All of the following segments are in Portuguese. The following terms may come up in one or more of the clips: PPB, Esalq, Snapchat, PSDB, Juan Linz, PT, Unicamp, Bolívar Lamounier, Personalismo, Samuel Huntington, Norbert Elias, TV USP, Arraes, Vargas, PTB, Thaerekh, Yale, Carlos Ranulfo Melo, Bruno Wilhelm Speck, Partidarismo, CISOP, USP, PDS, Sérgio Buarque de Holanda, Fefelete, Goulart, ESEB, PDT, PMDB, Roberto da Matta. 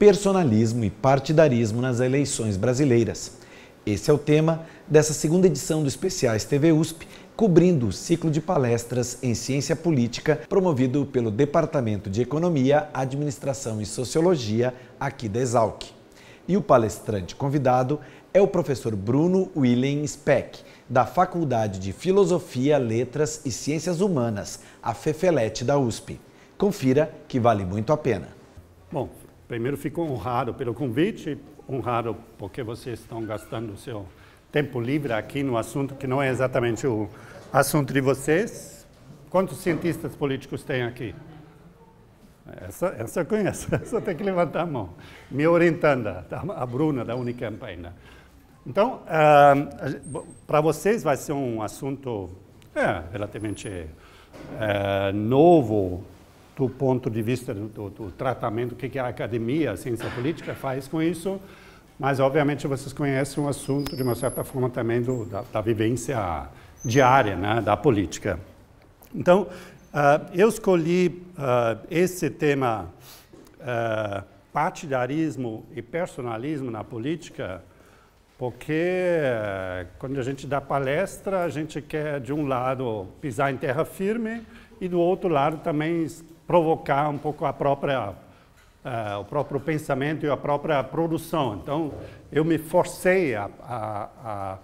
personalismo e partidarismo nas eleições brasileiras. Esse é o tema dessa segunda edição do Especiais TV USP, cobrindo o ciclo de palestras em ciência política promovido pelo Departamento de Economia, Administração e Sociologia aqui da Esalq. E o palestrante convidado é o professor Bruno Wilhelm Speck, da Faculdade de Filosofia, Letras e Ciências Humanas, a Fefelete da USP. Confira que vale muito a pena. Bom, primeiro fico honrado pelo convite, honrado porque vocês estão gastando o seu tempo livre aqui no assunto que não é exatamente o assunto de vocês. Quantos cientistas políticos tem aqui? Essa eu conheço, essa tem que levantar a mão. Me orientando, a Bruna da Unicamp ainda. Então, para vocês vai ser um assunto relativamente novo do ponto de vista do tratamento que a academia, a ciência política faz com isso, mas obviamente vocês conhecem o assunto de uma certa forma também da vivência diária, né, da política. Então, eu escolhi esse tema, partidarismo e personalismo na política, porque quando a gente dá palestra, a gente quer, de um lado, pisar em terra firme e, do outro lado, também provocar um pouco o próprio pensamento e a própria produção. Então, eu me forcei a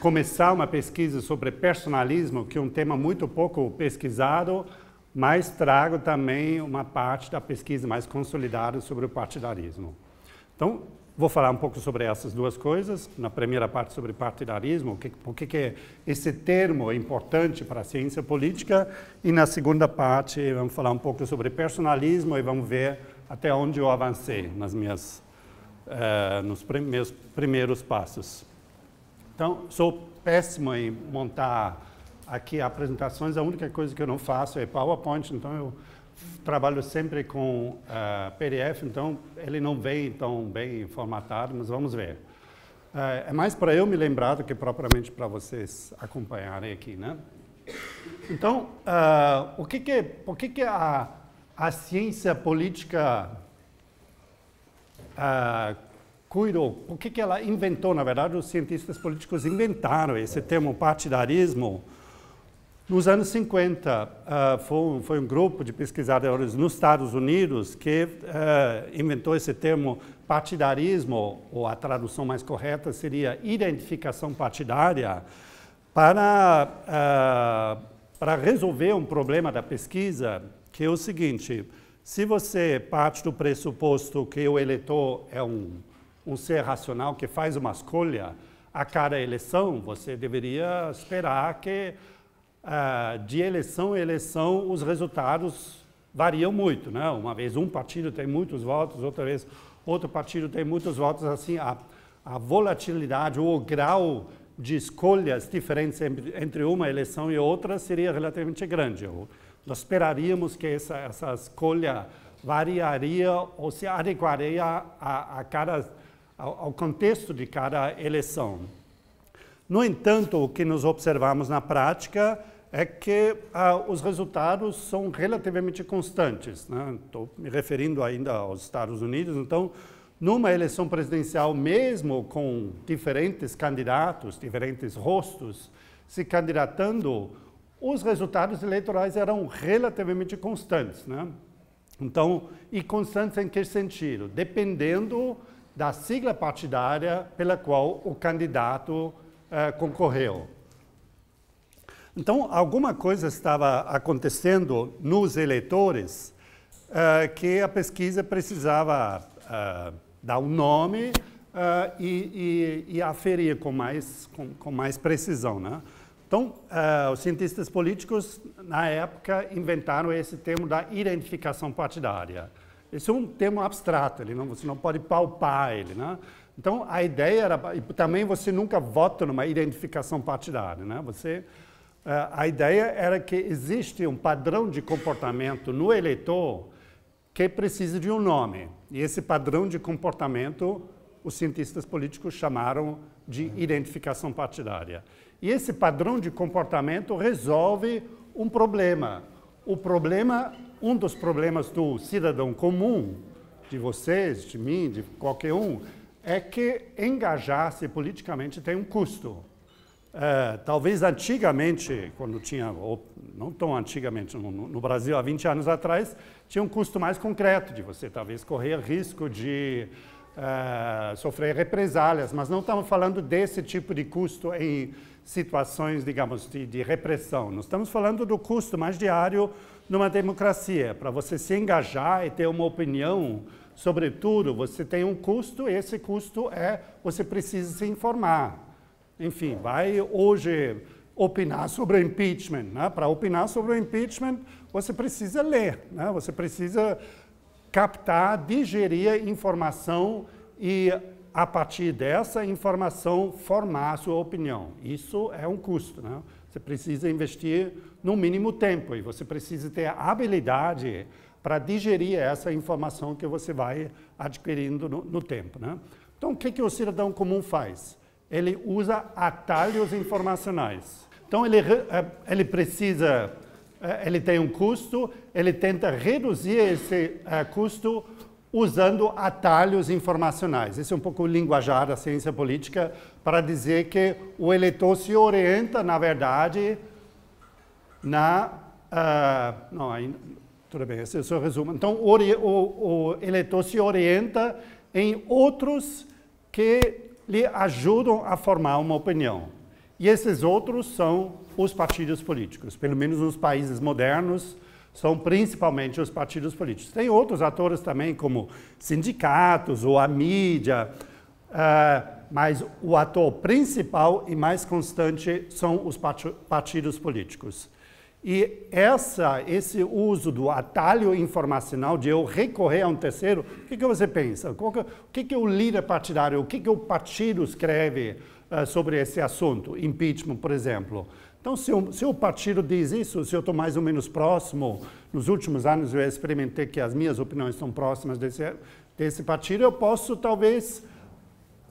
começar uma pesquisa sobre personalismo, que é um tema muito pouco pesquisado, mas trago também uma parte da pesquisa mais consolidada sobre o partidarismo. Então, vou falar um pouco sobre essas duas coisas. Na primeira parte, sobre partidarismo, por que esse termo é importante para a ciência política, e na segunda parte vamos falar um pouco sobre personalismo e vamos ver até onde eu avancei nos meus primeiros passos. Então, sou péssimo em montar aqui apresentações. A única coisa que eu não faço é PowerPoint, então eu trabalho sempre com PDF, então ele não vem tão bem formatado, mas vamos ver. É mais para eu me lembrar do que propriamente para vocês acompanharem aqui, né? Então, por que a ciência política por que ela inventou, na verdade, os cientistas políticos inventaram esse termo partidarismo nos anos 50. Foi um grupo de pesquisadores nos Estados Unidos que inventou esse termo partidarismo, ou a tradução mais correta seria identificação partidária, para resolver um problema da pesquisa, que é o seguinte: se você parte do pressuposto que o eleitor é um ser racional que faz uma escolha a cada eleição, você deveria esperar que de eleição em eleição os resultados variam muito, né? Uma vez um partido tem muitos votos, outra vez outro partido tem muitos votos, assim a volatilidade ou o grau de escolhas diferentes entre uma eleição e outra seria relativamente grande. Nós esperaríamos que essa escolha variaria ou se adequaria ao contexto de cada eleição. No entanto, o que nos observamos na prática é que os resultados são relativamente constantes, né? Estou me referindo ainda aos Estados Unidos. Então, numa eleição presidencial, mesmo com diferentes candidatos, diferentes rostos se candidatando, os resultados eleitorais eram relativamente constantes, né? Então, e constantes em que sentido? Dependendo da sigla partidária pela qual o candidato concorreu. Então, alguma coisa estava acontecendo nos eleitores que a pesquisa precisava dar um nome e aferir com mais precisão, né? Então, os cientistas políticos, na época, inventaram esse termo da identificação partidária. Esse é um termo abstrato, você não pode palpar ele, né? Então, a ideia era... E também você nunca vota numa identificação partidária, né? A ideia era que existe um padrão de comportamento no eleitor que precisa de um nome. E esse padrão de comportamento, os cientistas políticos chamaram de identificação partidária. E esse padrão de comportamento resolve um problema. Um dos problemas do cidadão comum, de vocês, de mim, de qualquer um, é que engajar-se politicamente tem um custo. Talvez antigamente, quando tinha, ou não tão antigamente, no Brasil há 20 anos atrás, tinha um custo mais concreto de você talvez correr risco de sofrer represálias, mas não estamos falando desse tipo de custo em situações, digamos, de repressão. Nós estamos falando do custo mais diário numa democracia, para você se engajar e ter uma opinião. Sobretudo, você tem um custo e esse custo é você precisa se informar. Enfim, vai hoje opinar sobre o impeachment, né? Para opinar sobre o impeachment, você precisa ler, né? Você precisa captar, digerir informação e, a partir dessa informação, formar a sua opinião. Isso é um custo, né? Você precisa investir no mínimo tempo e você precisa ter a habilidade para digerir essa informação que você vai adquirindo no tempo, né? Então, o que que o cidadão comum faz? Ele usa atalhos informacionais. Então, ele precisa, ele tem um custo, ele tenta reduzir esse custo usando atalhos informacionais. Esse é um pouco o linguajar da ciência política para dizer que o eleitor se orienta, na verdade, tudo bem, esse é o seu resumo. Então, o eleitor se orienta em outros que lhe ajudam a formar uma opinião. E esses outros são os partidos políticos. Pelo menos nos países modernos, são principalmente os partidos políticos. Tem outros atores também, como sindicatos ou a mídia, mas o ator principal e mais constante são os partidos políticos. E esse uso do atalho informacional, de eu recorrer a um terceiro, o que que você pensa? O que que o líder partidário, o que que o partido escreve sobre esse assunto? Impeachment, por exemplo. Então, se o partido diz isso, se eu estou mais ou menos próximo, nos últimos anos eu experimentei que as minhas opiniões estão próximas desse partido, eu posso, talvez,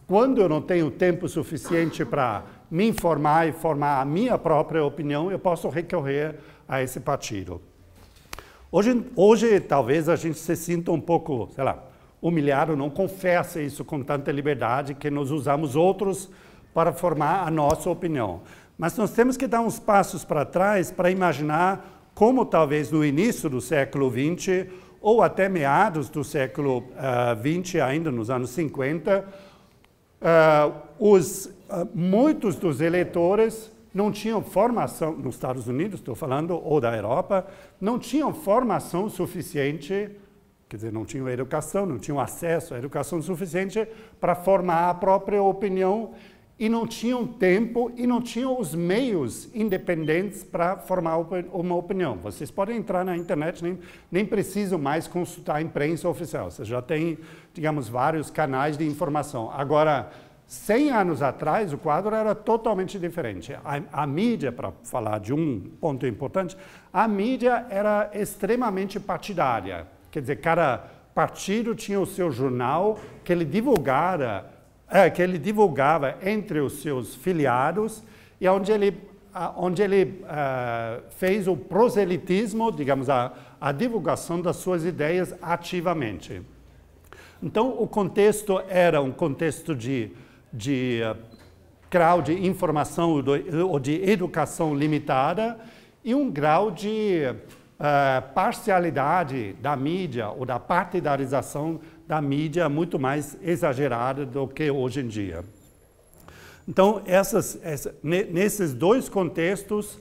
quando eu não tenho tempo suficiente para me informar e formar a minha própria opinião, eu posso recorrer a esse partido. Hoje, talvez a gente se sinta um pouco, sei lá, humilhado, não confessa isso com tanta liberdade, que nós usamos outros para formar a nossa opinião. Mas nós temos que dar uns passos para trás para imaginar como talvez no início do século XX ou até meados do século XX, ainda nos anos 50, muitos dos eleitores não tinham formação, nos Estados Unidos, estou falando, ou da Europa, não tinham formação suficiente, quer dizer, não tinham educação, não tinham acesso à educação suficiente para formar a própria opinião e não tinham tempo e não tinham os meios independentes para formar uma opinião. Vocês podem entrar na internet, nem precisam mais consultar a imprensa oficial, você já tem, digamos, vários canais de informação. Agora, 100 anos atrás, o quadro era totalmente diferente. A mídia, para falar de um ponto importante, a mídia era extremamente partidária. Quer dizer, cada partido tinha o seu jornal que ele divulgava entre os seus filiados e onde ele fez o proselitismo, digamos, a divulgação das suas ideias ativamente. Então, o contexto era um contexto de grau de informação ou de educação limitada e um grau de parcialidade da mídia ou da partidarização da mídia muito mais exagerada do que hoje em dia. Então, nesses dois contextos,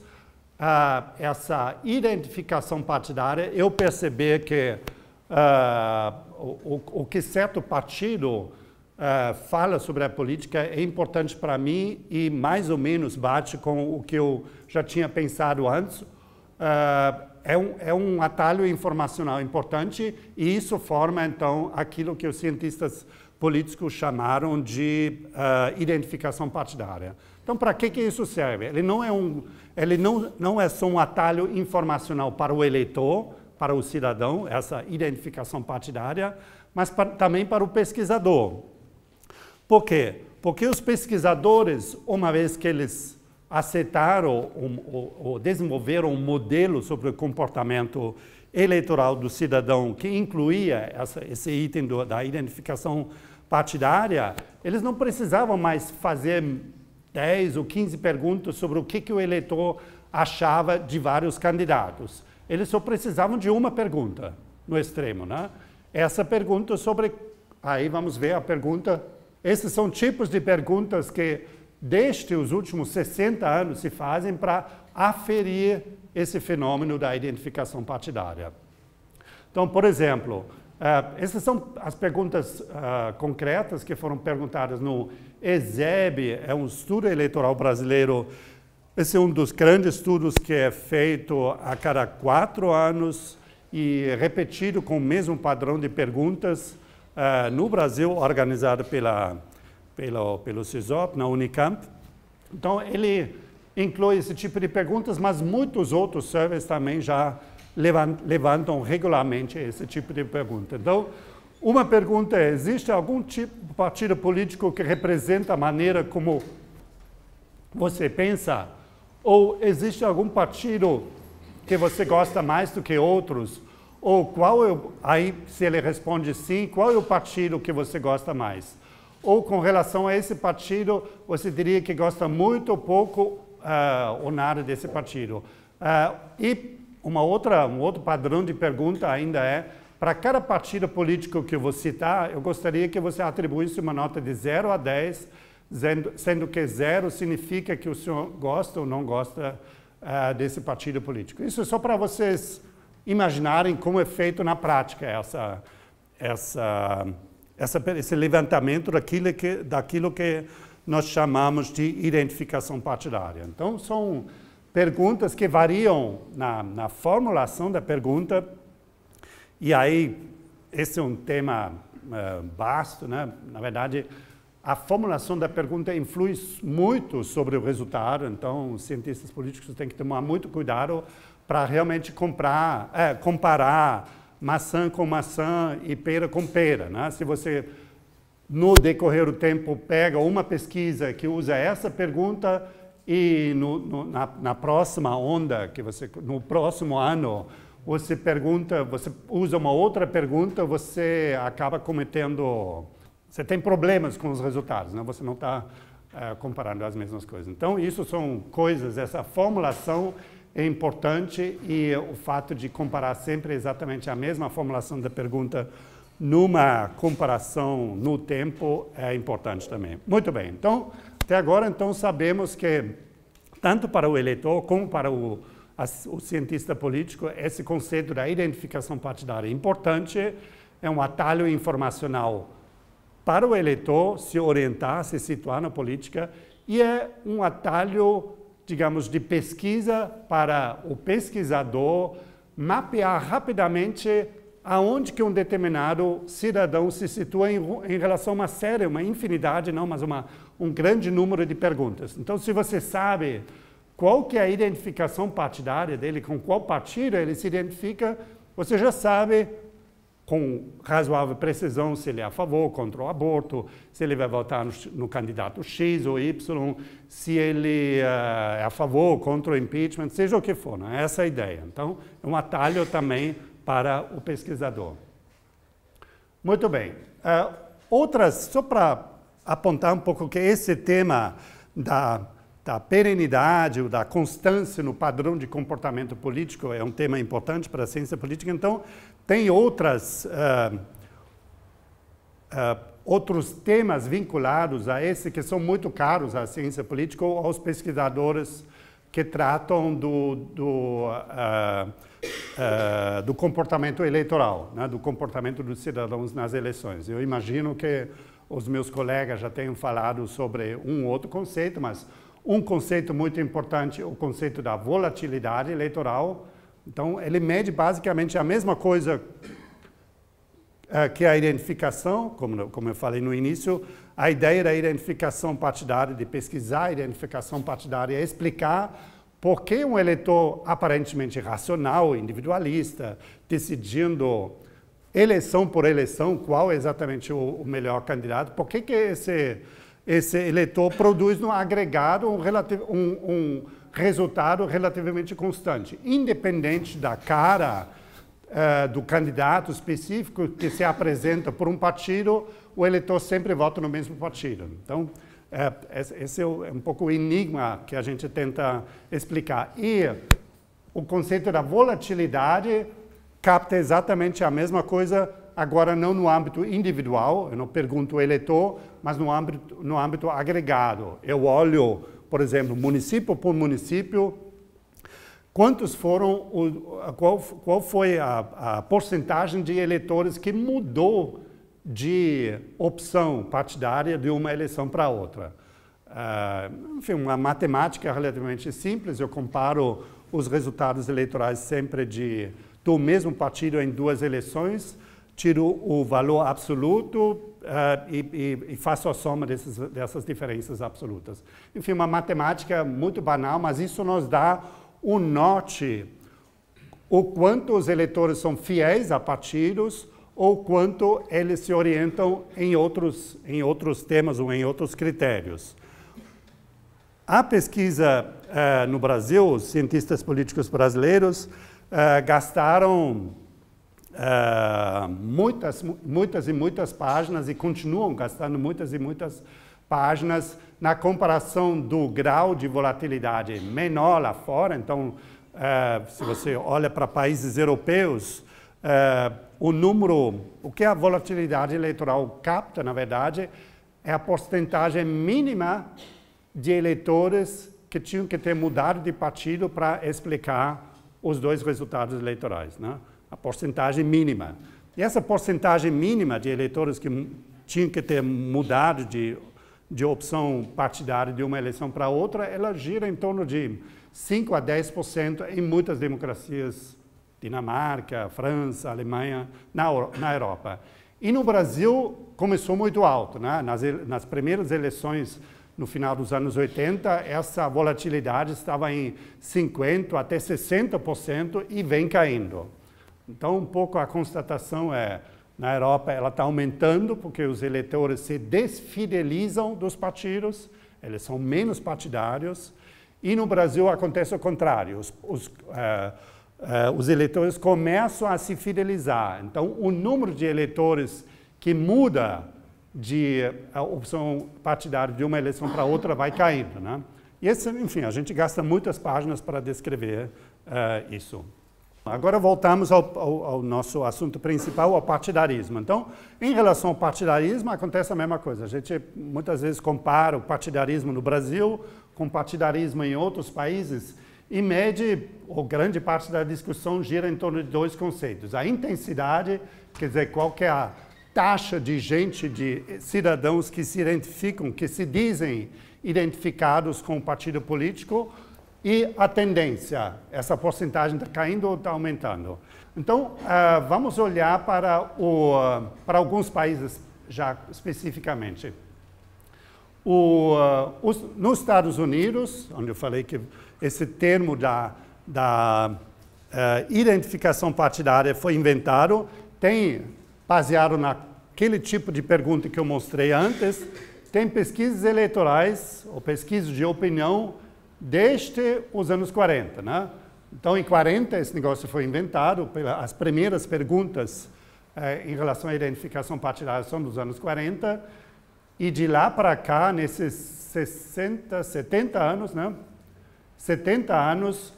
essa identificação partidária, eu percebi que o que certo partido fala sobre a política é importante para mim e mais ou menos bate com o que eu já tinha pensado antes. É um atalho informacional importante e isso forma, então, aquilo que os cientistas políticos chamaram de identificação partidária. Então, para que isso serve? Ele não é só um atalho informacional para o eleitor, para o cidadão, essa identificação partidária, mas também para o pesquisador. Por quê? Porque os pesquisadores, uma vez que eles aceitaram ou desenvolveram um modelo sobre o comportamento eleitoral do cidadão, que incluía esse item da identificação partidária, eles não precisavam mais fazer 10 ou 15 perguntas sobre o que o eleitor achava de vários candidatos. Eles só precisavam de uma pergunta, no extremo, né? Essa pergunta sobre... Aí vamos ver a pergunta... Esses são tipos de perguntas que, desde os últimos 60 anos, se fazem para aferir esse fenômeno da identificação partidária. Então, por exemplo... Essas são as perguntas concretas que foram perguntadas no ESEB, é um estudo eleitoral brasileiro. Esse é um dos grandes estudos que é feito a cada 4 anos e repetido com o mesmo padrão de perguntas no Brasil, organizado pelo CISOP, na Unicamp. Então, ele inclui esse tipo de perguntas, mas muitos outros surveys também já levantam regularmente esse tipo de pergunta. Então, uma pergunta é, existe algum tipo de partido político que representa a maneira como você pensa? Ou existe algum partido que você gosta mais do que outros? Ou qual é, aí se ele responde sim, qual é o partido que você gosta mais? Ou com relação a esse partido, você diria que gosta muito, pouco ou nada desse partido? Um outro padrão de pergunta ainda é, para cada partido político que eu vou citar, eu gostaria que você atribuísse uma nota de 0 a 10, sendo que 0 significa que o senhor gosta ou não gosta desse partido político. Isso é só para vocês imaginarem como é feito na prática esse levantamento daquilo que nós chamamos de identificação partidária. Então, são perguntas que variam na formulação da pergunta, e aí esse é um tema vasto, né? Na verdade, a formulação da pergunta influi muito sobre o resultado, então os cientistas políticos têm que tomar muito cuidado para realmente comparar maçã com maçã e pera com pera, né? Se você, no decorrer do tempo, pega uma pesquisa que usa essa pergunta, e na próxima onda, no próximo ano, você usa uma outra pergunta, você acaba cometendo... Você tem problemas com os resultados, né? Você não está comparando as mesmas coisas. Então, isso são coisas, essa formulação é importante e o fato de comparar sempre exatamente a mesma formulação da pergunta numa comparação no tempo é importante também. Muito bem, então... Até agora, então, sabemos que, tanto para o eleitor como para o cientista político, esse conceito da identificação partidária é importante, é um atalho informacional para o eleitor se orientar, se situar na política, e é um atalho, digamos, de pesquisa para o pesquisador mapear rapidamente aonde que um determinado cidadão se situa em relação a uma série, uma infinidade, não, mas um grande número de perguntas. Então, se você sabe qual que é a identificação partidária dele, com qual partido ele se identifica, você já sabe, com razoável precisão, se ele é a favor, contra o aborto, se ele vai votar no candidato X ou Y, se ele é a favor, contra o impeachment, seja o que for, né? Essa é a ideia. Então, é um atalho também para o pesquisador. Muito bem. Só para apontar um pouco que esse tema da perenidade, ou da constância no padrão de comportamento político é um tema importante para a ciência política, então tem outros temas vinculados a esse que são muito caros à ciência política ou aos pesquisadores que tratam do comportamento eleitoral, né, do comportamento dos cidadãos nas eleições. Eu imagino que os meus colegas já tenham falado sobre um outro conceito, mas um conceito muito importante é o conceito da volatilidade eleitoral. Então, ele mede basicamente a mesma coisa que a identificação, como eu falei no início, a ideia da identificação partidária, de pesquisar a identificação partidária, é explicar por que um eleitor aparentemente racional, individualista, decidindo eleição por eleição qual é exatamente o melhor candidato, por que esse eleitor produz no agregado um resultado relativamente constante, independente da cara do candidato específico que se apresenta por um partido, o eleitor sempre vota no mesmo partido. Então, esse é um pouco o enigma que a gente tenta explicar. E o conceito da volatilidade capta exatamente a mesma coisa, agora não no âmbito individual, eu não pergunto o eleitor, mas no âmbito agregado. Eu olho, por exemplo, município por município, quantos foram, qual foi a porcentagem de eleitores que mudou de opção partidária de uma eleição para outra. Enfim, uma matemática relativamente simples, eu comparo os resultados eleitorais sempre do mesmo partido em duas eleições, tiro o valor absoluto e faço a soma dessas diferenças absolutas. Enfim, uma matemática muito banal, mas isso nos dá o norte, o quanto os eleitores são fiéis a partidos ou quanto eles se orientam em outros temas ou em outros critérios. A pesquisa no Brasil, os cientistas políticos brasileiros gastaram muitas e muitas páginas e continuam gastando muitas e muitas páginas na comparação do grau de volatilidade menor lá fora. Então, se você olha para países europeus, o que a volatilidade eleitoral capta, na verdade, é a porcentagem mínima de eleitores que tinham que ter mudado de partido para explicar os dois resultados eleitorais, né? A porcentagem mínima. E essa porcentagem mínima de eleitores que tinham que ter mudado de opção partidária de uma eleição para outra, ela gira em torno de 5 a 10% em muitas democracias, Dinamarca, França, Alemanha, na Europa. E no Brasil começou muito alto, né? Nas primeiras eleições, no final dos anos 80, essa volatilidade estava em 50 até 60% e vem caindo. Então, um pouco a constatação é: na Europa ela está aumentando porque os eleitores se desfidelizam dos partidos, eles são menos partidários, e no Brasil acontece o contrário, os eleitores começam a se fidelizar. Então, o número de eleitores que muda de opção partidária de uma eleição para outra vai caindo, né? E esse, enfim, a gente gasta muitas páginas para descrever isso. Agora voltamos ao nosso assunto principal, ao partidarismo. Então, em relação ao partidarismo, acontece a mesma coisa. A gente muitas vezes compara o partidarismo no Brasil com o partidarismo em outros países e mede, ou grande parte da discussão gira em torno de dois conceitos. A intensidade, quer dizer, qual que é a taxa de gente, de cidadãos que se identificam, que se dizem identificados com o partido político, e a tendência, essa porcentagem está caindo ou está aumentando. Então, vamos olhar para alguns países já especificamente. Nos Estados Unidos, onde eu falei que esse termo da identificação partidária foi inventado, baseado naquele tipo de pergunta que eu mostrei antes, tem pesquisas eleitorais ou pesquisas de opinião desde os anos 40, né? Então, em 40, esse negócio foi inventado. As primeiras perguntas em relação à identificação partidária são dos anos 40. E de lá para cá, nesses 60, 70 anos, né? 70 anos,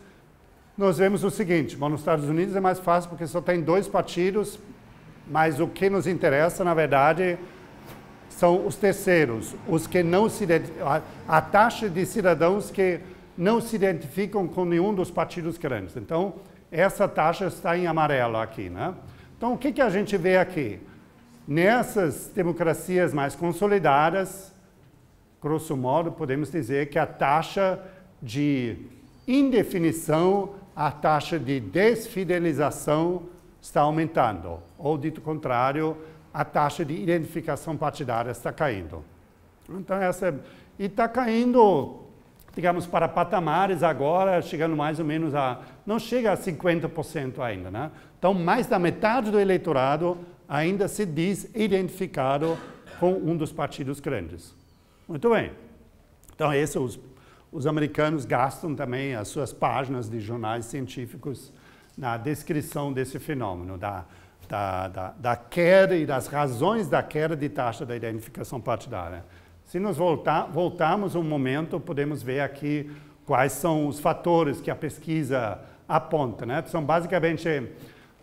nós vemos o seguinte. Bom, nos Estados Unidos é mais fácil porque só tem dois partidos, mas o que nos interessa, na verdade, são os terceiros, os que não se identificam, a taxa de cidadãos que não se identificam com nenhum dos partidos grandes. Então, essa taxa está em amarelo aqui, né? Então, o que a gente vê aqui? Nessas democracias mais consolidadas, grosso modo, podemos dizer que a taxa de indefinição, a taxa de desfidelização está aumentando. Ou, dito contrário, a taxa de identificação partidária está caindo. Então, e está caindo, digamos, para patamares agora, chegando mais ou menos não chega a 50% ainda, né? Então, mais da metade do eleitorado ainda se diz identificado com um dos partidos grandes. Muito bem. Então, isso os americanos gastam também as suas páginas de jornais científicos na descrição desse fenômeno, da queda e das razões da queda de taxa da identificação partidária. Se nós voltarmos um momento, podemos ver aqui quais são os fatores que a pesquisa aponta, né? São basicamente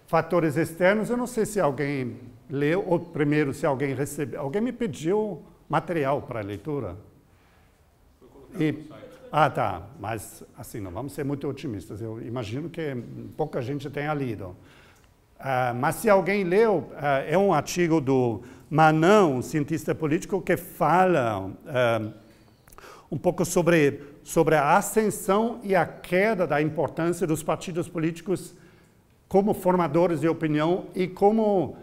fatores externos. Eu não sei se alguém leu, ou primeiro se alguém recebeu. Alguém me pediu material para a leitura? E, tá, mas assim, não vamos ser muito otimistas. Eu imagino que pouca gente tenha lido. Mas se alguém leu, é um artigo do Manan, um cientista político, que fala um pouco sobre a ascensão e a queda da importância dos partidos políticos como formadores de opinião e como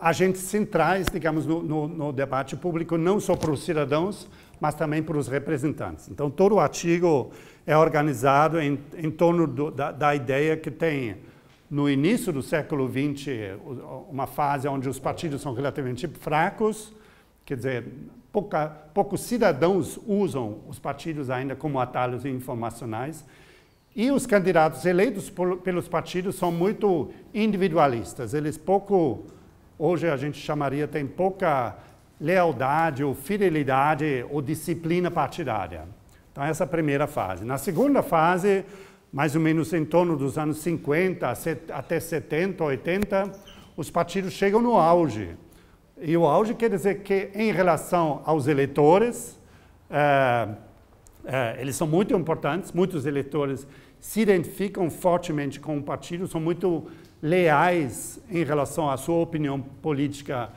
agentes centrais, digamos, no debate público, não só para os cidadãos, mas também para os representantes. Então, todo o artigo é organizado em torno da ideia que tem, no início do século XX, uma fase onde os partidos são relativamente fracos, quer dizer, poucos cidadãos usam os partidos ainda como atalhos informacionais, e os candidatos eleitos pelos partidos são muito individualistas. Eles hoje a gente chamaria, tem pouca lealdade ou fidelidade ou disciplina partidária. Então, essa é a primeira fase. Na segunda fase, mais ou menos em torno dos anos 50 até 70, 80, os partidos chegam no auge. E o auge quer dizer que, em relação aos eleitores, eles são muito importantes, muitos eleitores se identificam fortemente com o partido, são muito leais em relação à sua opinião política,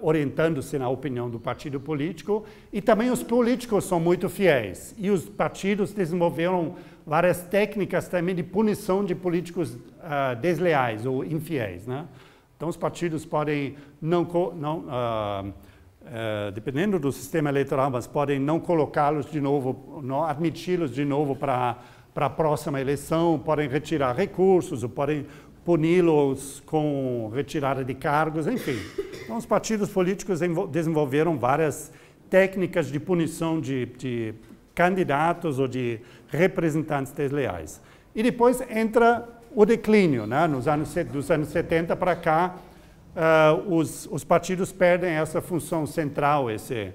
orientando-se na opinião do partido político, e também os políticos são muito fiéis. E os partidos desenvolveram várias técnicas também de punição de políticos desleais ou infiéis, né? Então os partidos podem dependendo do sistema eleitoral, mas podem não colocá-los de novo, não admiti-los de novo para a próxima eleição, podem retirar recursos, ou podem puni-los com retirada de cargos, enfim. Então, os partidos políticos desenvolveram várias técnicas de punição de candidatos ou de representantes desleais. E depois entra o declínio, né? Dos anos 70 para cá, os partidos perdem essa função central, esse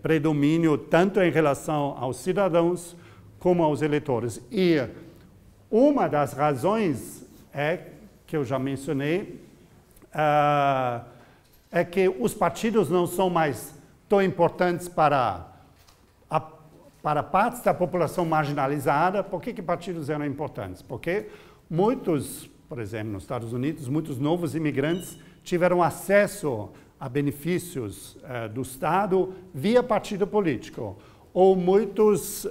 predomínio, tanto em relação aos cidadãos como aos eleitores. E uma das razões que eu já mencionei, é que os partidos não são mais tão importantes para partes da população marginalizada. Por que partidos eram importantes? Porque muitos, por exemplo, nos Estados Unidos, muitos novos imigrantes tiveram acesso a benefícios do Estado via partido político. Ou muitos...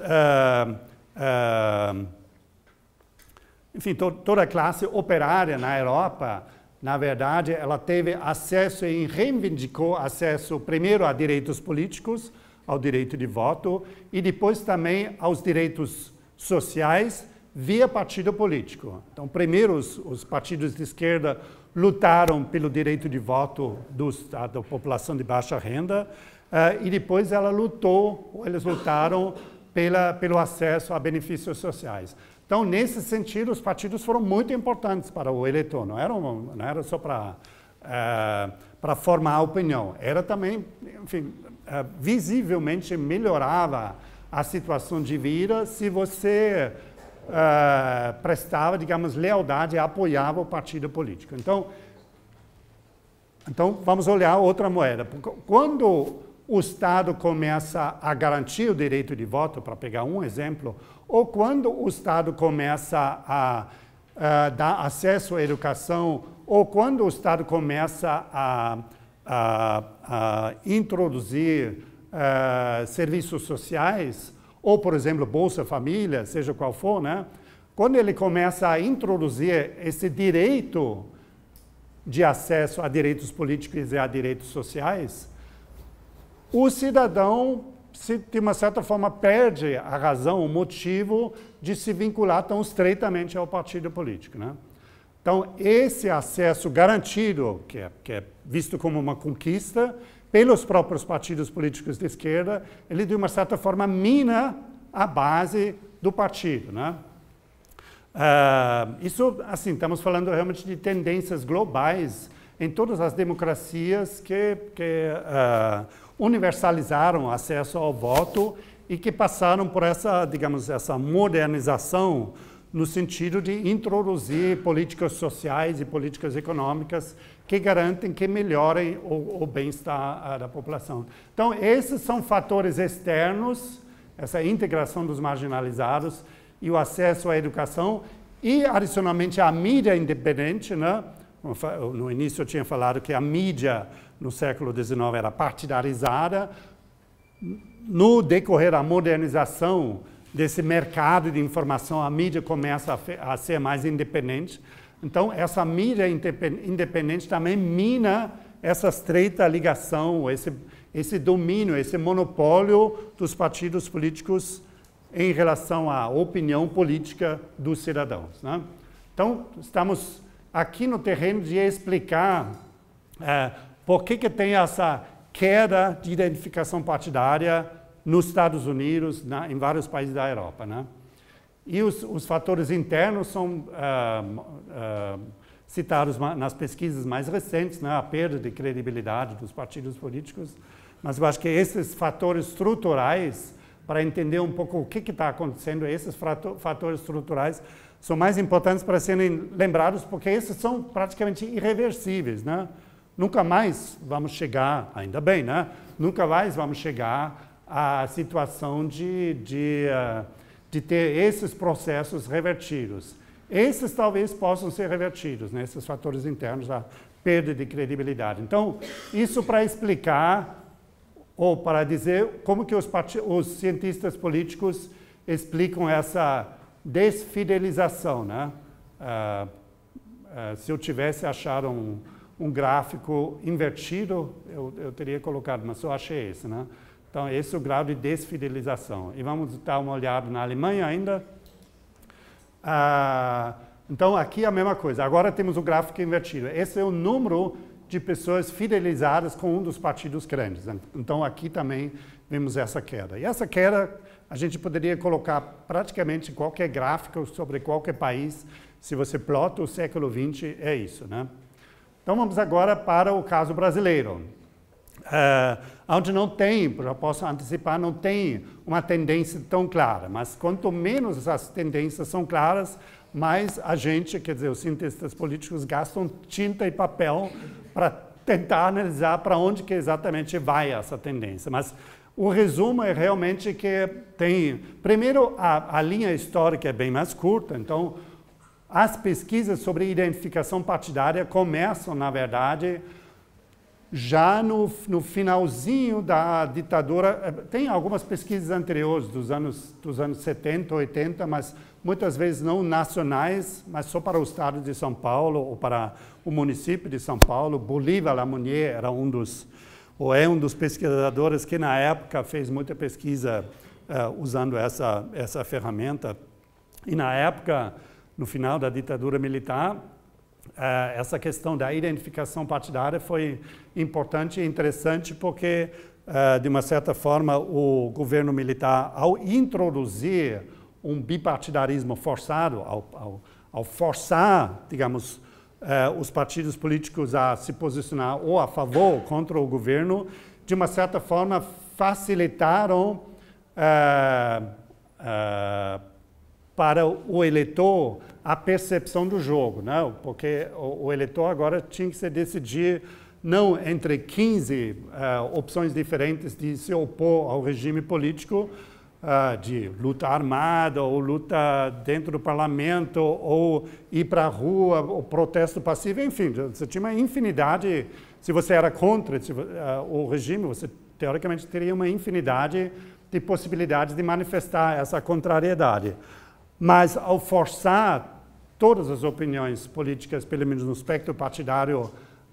Enfim, toda a classe operária na Europa, na verdade, ela teve acesso e reivindicou acesso primeiro a direitos políticos, ao direito de voto, e depois também aos direitos sociais via partido político. Então, primeiro os partidos de esquerda lutaram pelo direito de voto da população de baixa renda, e depois eles lutaram pelo acesso a benefícios sociais. Então, nesse sentido, os partidos foram muito importantes para o eleitor. Não era só para formar a opinião. Era também, enfim, visivelmente melhorava a situação de vida se você prestava, digamos, lealdade e apoiava o partido político. Então, vamos olhar outra moeda. Quando o Estado começa a garantir o direito de voto, para pegar um exemplo, ou quando o Estado começa a dar acesso à educação, ou quando o Estado começa a introduzir serviços sociais, ou, por exemplo, Bolsa Família, seja qual for, né? Quando ele começa a introduzir esse direito de acesso a direitos políticos e a direitos sociais, o cidadão, de uma certa forma, perde a razão, o motivo de se vincular tão estreitamente ao partido político, né? Então, esse acesso garantido, que é visto como uma conquista, pelos próprios partidos políticos de esquerda, ele, de uma certa forma, mina a base do partido, né? Isso, assim, estamos falando realmente de tendências globais em todas as democracias que universalizaram o acesso ao voto e que passaram por essa, digamos, essa modernização no sentido de introduzir políticas sociais e políticas econômicas que garantem, que melhorem o bem-estar da população. Então, esses são fatores externos, essa integração dos marginalizados e o acesso à educação e, adicionalmente, à mídia independente, né? No início eu tinha falado que a mídia no século XIX era partidarizada. No decorrer da modernização desse mercado de informação, a mídia começa a ser mais independente. Então, essa mídia independente também mina essa estreita ligação, esse domínio, esse monopólio dos partidos políticos em relação à opinião política dos cidadãos, né? Então, estamos aqui no terreno de explicar por que tem essa queda de identificação partidária nos Estados Unidos, em vários países da Europa, né? E os fatores internos são citados nas pesquisas mais recentes, né? A perda de credibilidade dos partidos políticos. Mas eu acho que esses fatores estruturais, para entender um pouco o que está acontecendo, esses fatores estruturais são mais importantes para serem lembrados, porque esses são praticamente irreversíveis, né? Nunca mais vamos chegar, ainda bem, né? Nunca mais vamos chegar à situação de ter esses processos revertidos. Esses talvez possam ser revertidos, né? Esses fatores internos, a perda de credibilidade. Então, isso para explicar, ou para dizer como que os cientistas políticos explicam essa desfidelização, né? Se eu tivesse achado um gráfico invertido, eu teria colocado, mas eu achei esse, né? Então, esse é o grau de desfidelização. E vamos dar uma olhada na Alemanha ainda. Então, aqui é a mesma coisa. Agora temos o gráfico invertido. Esse é o número de pessoas fidelizadas com um dos partidos grandes. Então, aqui também vemos essa queda. E essa queda, a gente poderia colocar praticamente qualquer gráfico sobre qualquer país. Se você plota o século XX, é isso, né? Então, vamos agora para o caso brasileiro. Onde não tem, já posso antecipar, não tem uma tendência tão clara. Mas quanto menos as tendências são claras, mais a gente, quer dizer, os cientistas políticos gastam tinta e papel para tentar analisar para onde que exatamente vai essa tendência. Mas o resumo é realmente que tem... Primeiro, a linha histórica é bem mais curta, então as pesquisas sobre identificação partidária começam, na verdade, já no finalzinho da ditadura. Tem algumas pesquisas anteriores, dos anos 70, 80, mas muitas vezes não nacionais, mas só para o estado de São Paulo ou para o município de São Paulo. Bolívar Lamounier era um dos pesquisadores que na época fez muita pesquisa usando essa ferramenta. E na época, no final da ditadura militar, essa questão da identificação partidária foi importante e interessante porque, de uma certa forma, o governo militar, ao introduzir um bipartidarismo forçado, ao forçar, digamos, os partidos políticos a se posicionar ou a favor ou contra o governo, de uma certa forma facilitaram para o eleitor a percepção do jogo, né? Porque o eleitor agora tinha que se decidir não entre 15 opções diferentes de se opor ao regime político, de luta armada, ou luta dentro do parlamento, ou ir para a rua, ou protesto passivo, enfim, você tinha uma infinidade. Se você era contra o regime, você teoricamente teria uma infinidade de possibilidades de manifestar essa contrariedade. Mas ao forçar todas as opiniões políticas, pelo menos no espectro partidário,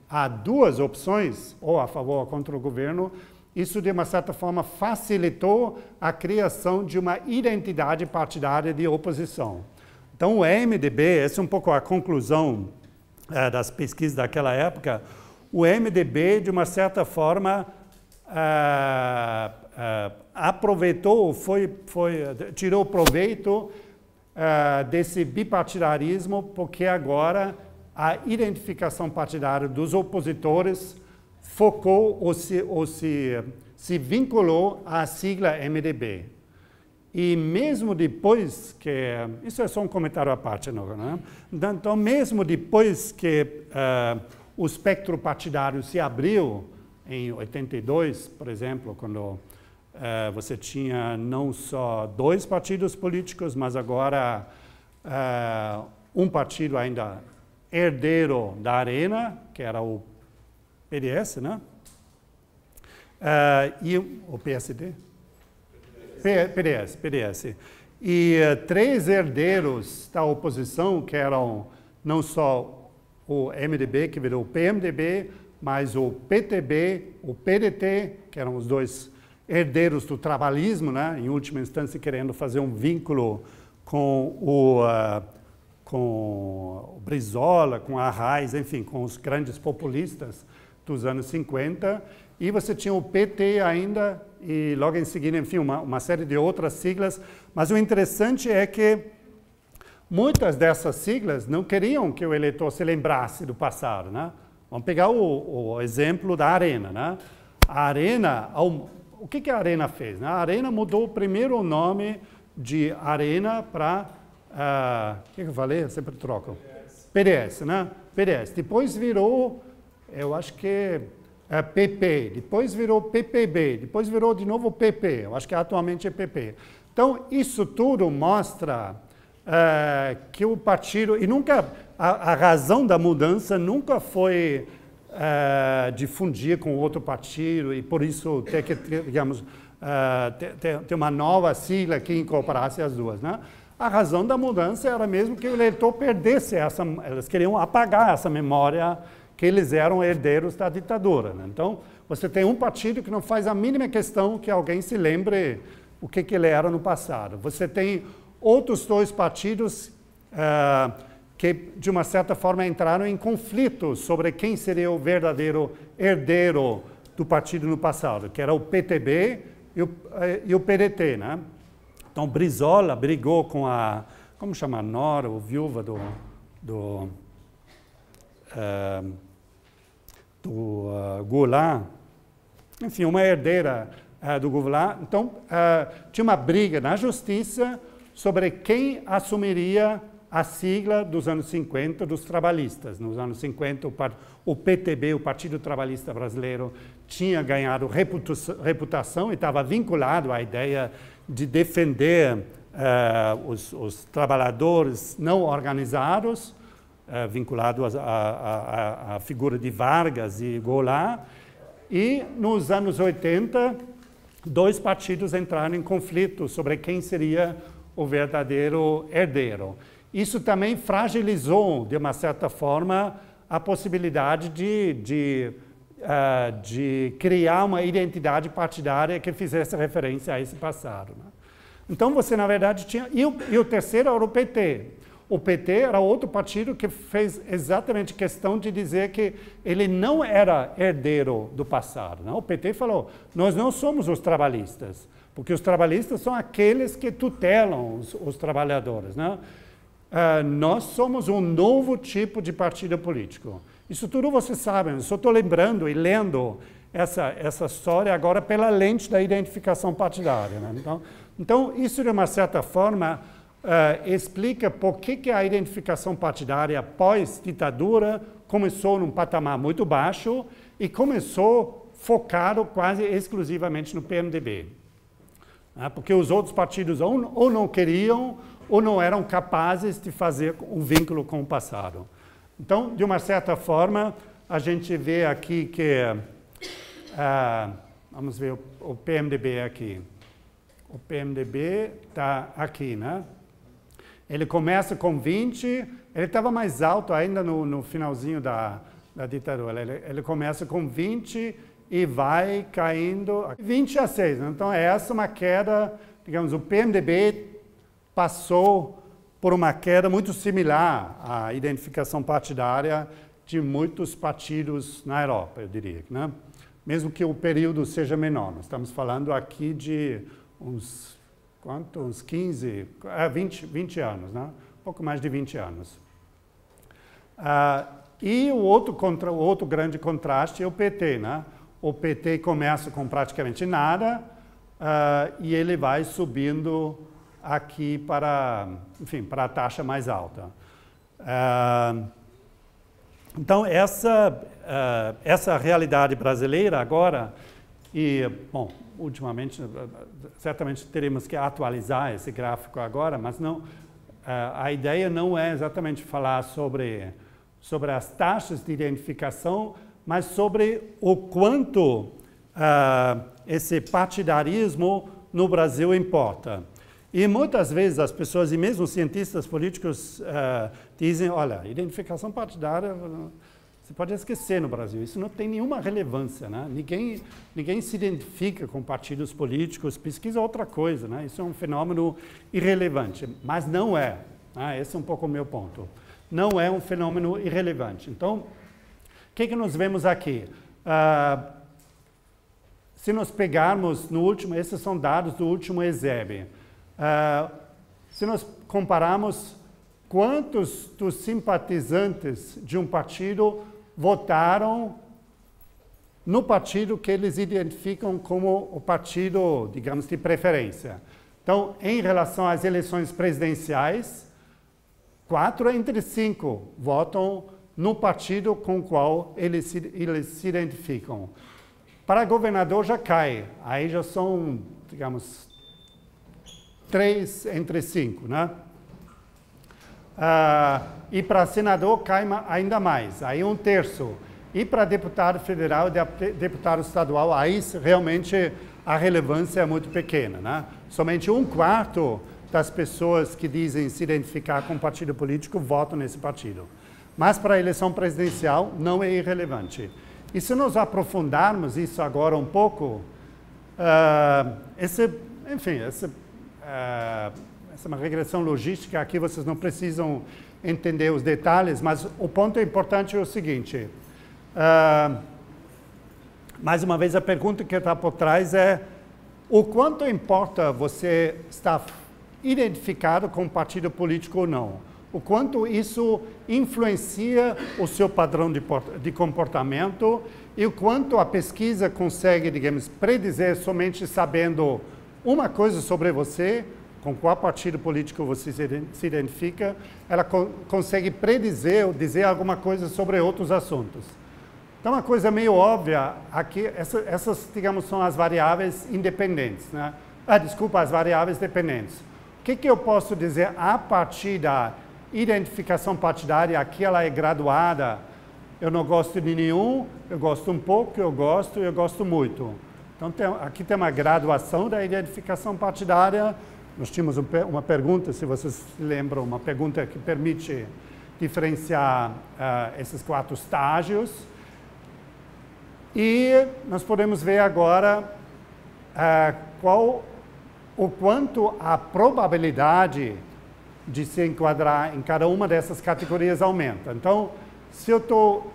a duas opções, ou a favor ou contra o governo, isso, de uma certa forma, facilitou a criação de uma identidade partidária de oposição. Então, o MDB, essa é um pouco a conclusão das pesquisas daquela época, o MDB, de uma certa forma, aproveitou, tirou proveito desse bipartidarismo, porque agora a identificação partidária dos opositores focou ou se vinculou à sigla MDB. E mesmo depois que... Isso é só um comentário à parte, não, né? Então, mesmo depois que o espectro partidário se abriu, em 82, por exemplo, quando você tinha não só 2 partidos políticos, mas agora um partido ainda herdeiro da Arena, que era o PDS, né? E o PSD? PDS. E 3 herdeiros da oposição, que eram não só o MDB, que virou o PMDB, mas o PTB, o PDT, que eram os 2 herdeiros do trabalhismo, né? Em última instância, querendo fazer um vínculo com o Brizola, com a Arraes, enfim, com os grandes populistas dos anos 50. E você tinha o PT ainda, e logo em seguida, enfim, uma série de outras siglas. Mas o interessante é que muitas dessas siglas não queriam que o eleitor se lembrasse do passado, né? Vamos pegar o exemplo da Arena, né? A Arena, o que que a Arena fez? A Arena mudou primeiro o nome de Arena para... o que eu falei? Eu sempre troco. PDS, né? PDS. Depois virou, eu acho que PP. Depois virou PPB. Depois virou de novo PP. Eu acho que atualmente é PP. Então, isso tudo mostra que o partido... E nunca... A razão da mudança nunca foi difundir com outro partido e, por isso, ter que, digamos, ter uma nova sigla que incorporasse as duas, né? A razão da mudança era mesmo que o eleitor perdesse essa... Eles queriam apagar essa memória que eles eram herdeiros da ditadura, né? Então, você tem um partido que não faz a mínima questão que alguém se lembre o que que ele era no passado. Você tem outros 2 partidos... que, de uma certa forma, entraram em conflito sobre quem seria o verdadeiro herdeiro do partido no passado, que era o PTB e o PDT, né? Então, Brizola brigou com a... Como chama? Nora, o viúva do Goulart. Enfim, uma herdeira do Goulart. Então, tinha uma briga na justiça sobre quem assumiria a sigla dos anos 50 dos trabalhistas. Nos anos 50, o PTB, o Partido Trabalhista Brasileiro, tinha ganhado reputação e estava vinculado à ideia de defender os trabalhadores não organizados, vinculado à figura de Vargas e Goulart. E, nos anos 80, 2 partidos entraram em conflito sobre quem seria o verdadeiro herdeiro. Isso também fragilizou, de uma certa forma, a possibilidade de criar uma identidade partidária que fizesse referência a esse passado, né? Então você, na verdade, tinha... E o terceiro era o PT. O PT era outro partido que fez exatamente questão de dizer que ele não era herdeiro do passado, né? O PT falou, nós não somos os trabalhistas, porque os trabalhistas são aqueles que tutelam os trabalhadores, né? Nós somos um novo tipo de partido político. Isso tudo vocês sabem, eu só estou lembrando e lendo essa história agora pela lente da identificação partidária, né? Então, isso, de uma certa forma, explica por que a identificação partidária pós-ditadura começou num patamar muito baixo e começou focado quase exclusivamente no PMDB. Porque os outros partidos ou não queriam ou não eram capazes de fazer um vínculo com o passado. Então, de uma certa forma, a gente vê aqui que... vamos ver o PMDB aqui. O PMDB está aqui, né? Ele começa com 20, ele estava mais alto ainda no finalzinho da ditadura. Ele começa com 20 e vai caindo... 20 a 6, né? Então, essa é uma queda, digamos, o PMDB... passou por uma queda muito similar à identificação partidária de muitos partidos na Europa, eu diria, né? mesmo que o período seja menor. Nós estamos falando aqui de uns, quanto? Uns 20 anos, né? Um pouco mais de 20 anos. E o outro grande contraste é o PT, né? O PT começa com praticamente nada e ele vai subindo aqui para, enfim, para a taxa mais alta. Então, essa realidade brasileira agora, e, bom, ultimamente, certamente teremos que atualizar esse gráfico agora, mas não, a ideia não é exatamente falar sobre as taxas de identificação, mas sobre o quanto esse partidarismo no Brasil importa. E muitas vezes as pessoas, e mesmo cientistas políticos, dizem, olha, identificação partidária, você pode esquecer no Brasil, isso não tem nenhuma relevância, né? Ninguém se identifica com partidos políticos, pesquisa outra coisa, né? Isso é um fenômeno irrelevante, mas não é, né? Esse é um pouco o meu ponto. Não é um fenômeno irrelevante. Então, o que nós vemos aqui? Se nós pegarmos no último, esses são dados do último ESEB, se nós compararmos quantos dos simpatizantes de um partido votaram no partido que eles identificam como o partido, digamos, de preferência. Então, em relação às eleições presidenciais, 4 entre 5 votam no partido com o qual eles se identificam. Para governador já cai, aí já são, digamos, 3 entre 5, né? E para senador cai ainda mais, aí 1/3. E para deputado federal e deputado estadual, aí realmente a relevância é muito pequena, né? Somente 1/4 das pessoas que dizem se identificar com partido político votam nesse partido. Mas para a eleição presidencial não é irrelevante. E se nós aprofundarmos isso agora um pouco, essa é uma regressão logística, aqui vocês não precisam entender os detalhes, mas o ponto importante é o seguinte. Mais uma vez, a pergunta que está por trás é o quanto importa você estar identificado com um partido político ou não? O quanto isso influencia o seu padrão de comportamento e o quanto a pesquisa consegue, digamos, predizer somente sabendo uma coisa sobre você, com qual partido político você se identifica, ela consegue predizer ou dizer alguma coisa sobre outros assuntos. Então, uma coisa meio óbvia aqui, essas, digamos, são as variáveis independentes, né? Desculpa, as variáveis dependentes. O que eu posso dizer a partir da identificação partidária? Aqui ela é graduada. Eu não gosto de nenhum, eu gosto um pouco, eu gosto muito. Então, aqui tem uma graduação da identificação partidária. Nós tínhamos uma pergunta, se vocês se lembram, uma pergunta que permite diferenciar esses 4 estágios. E nós podemos ver agora o quanto a probabilidade de se enquadrar em cada uma dessas categorias aumenta. Então, se eu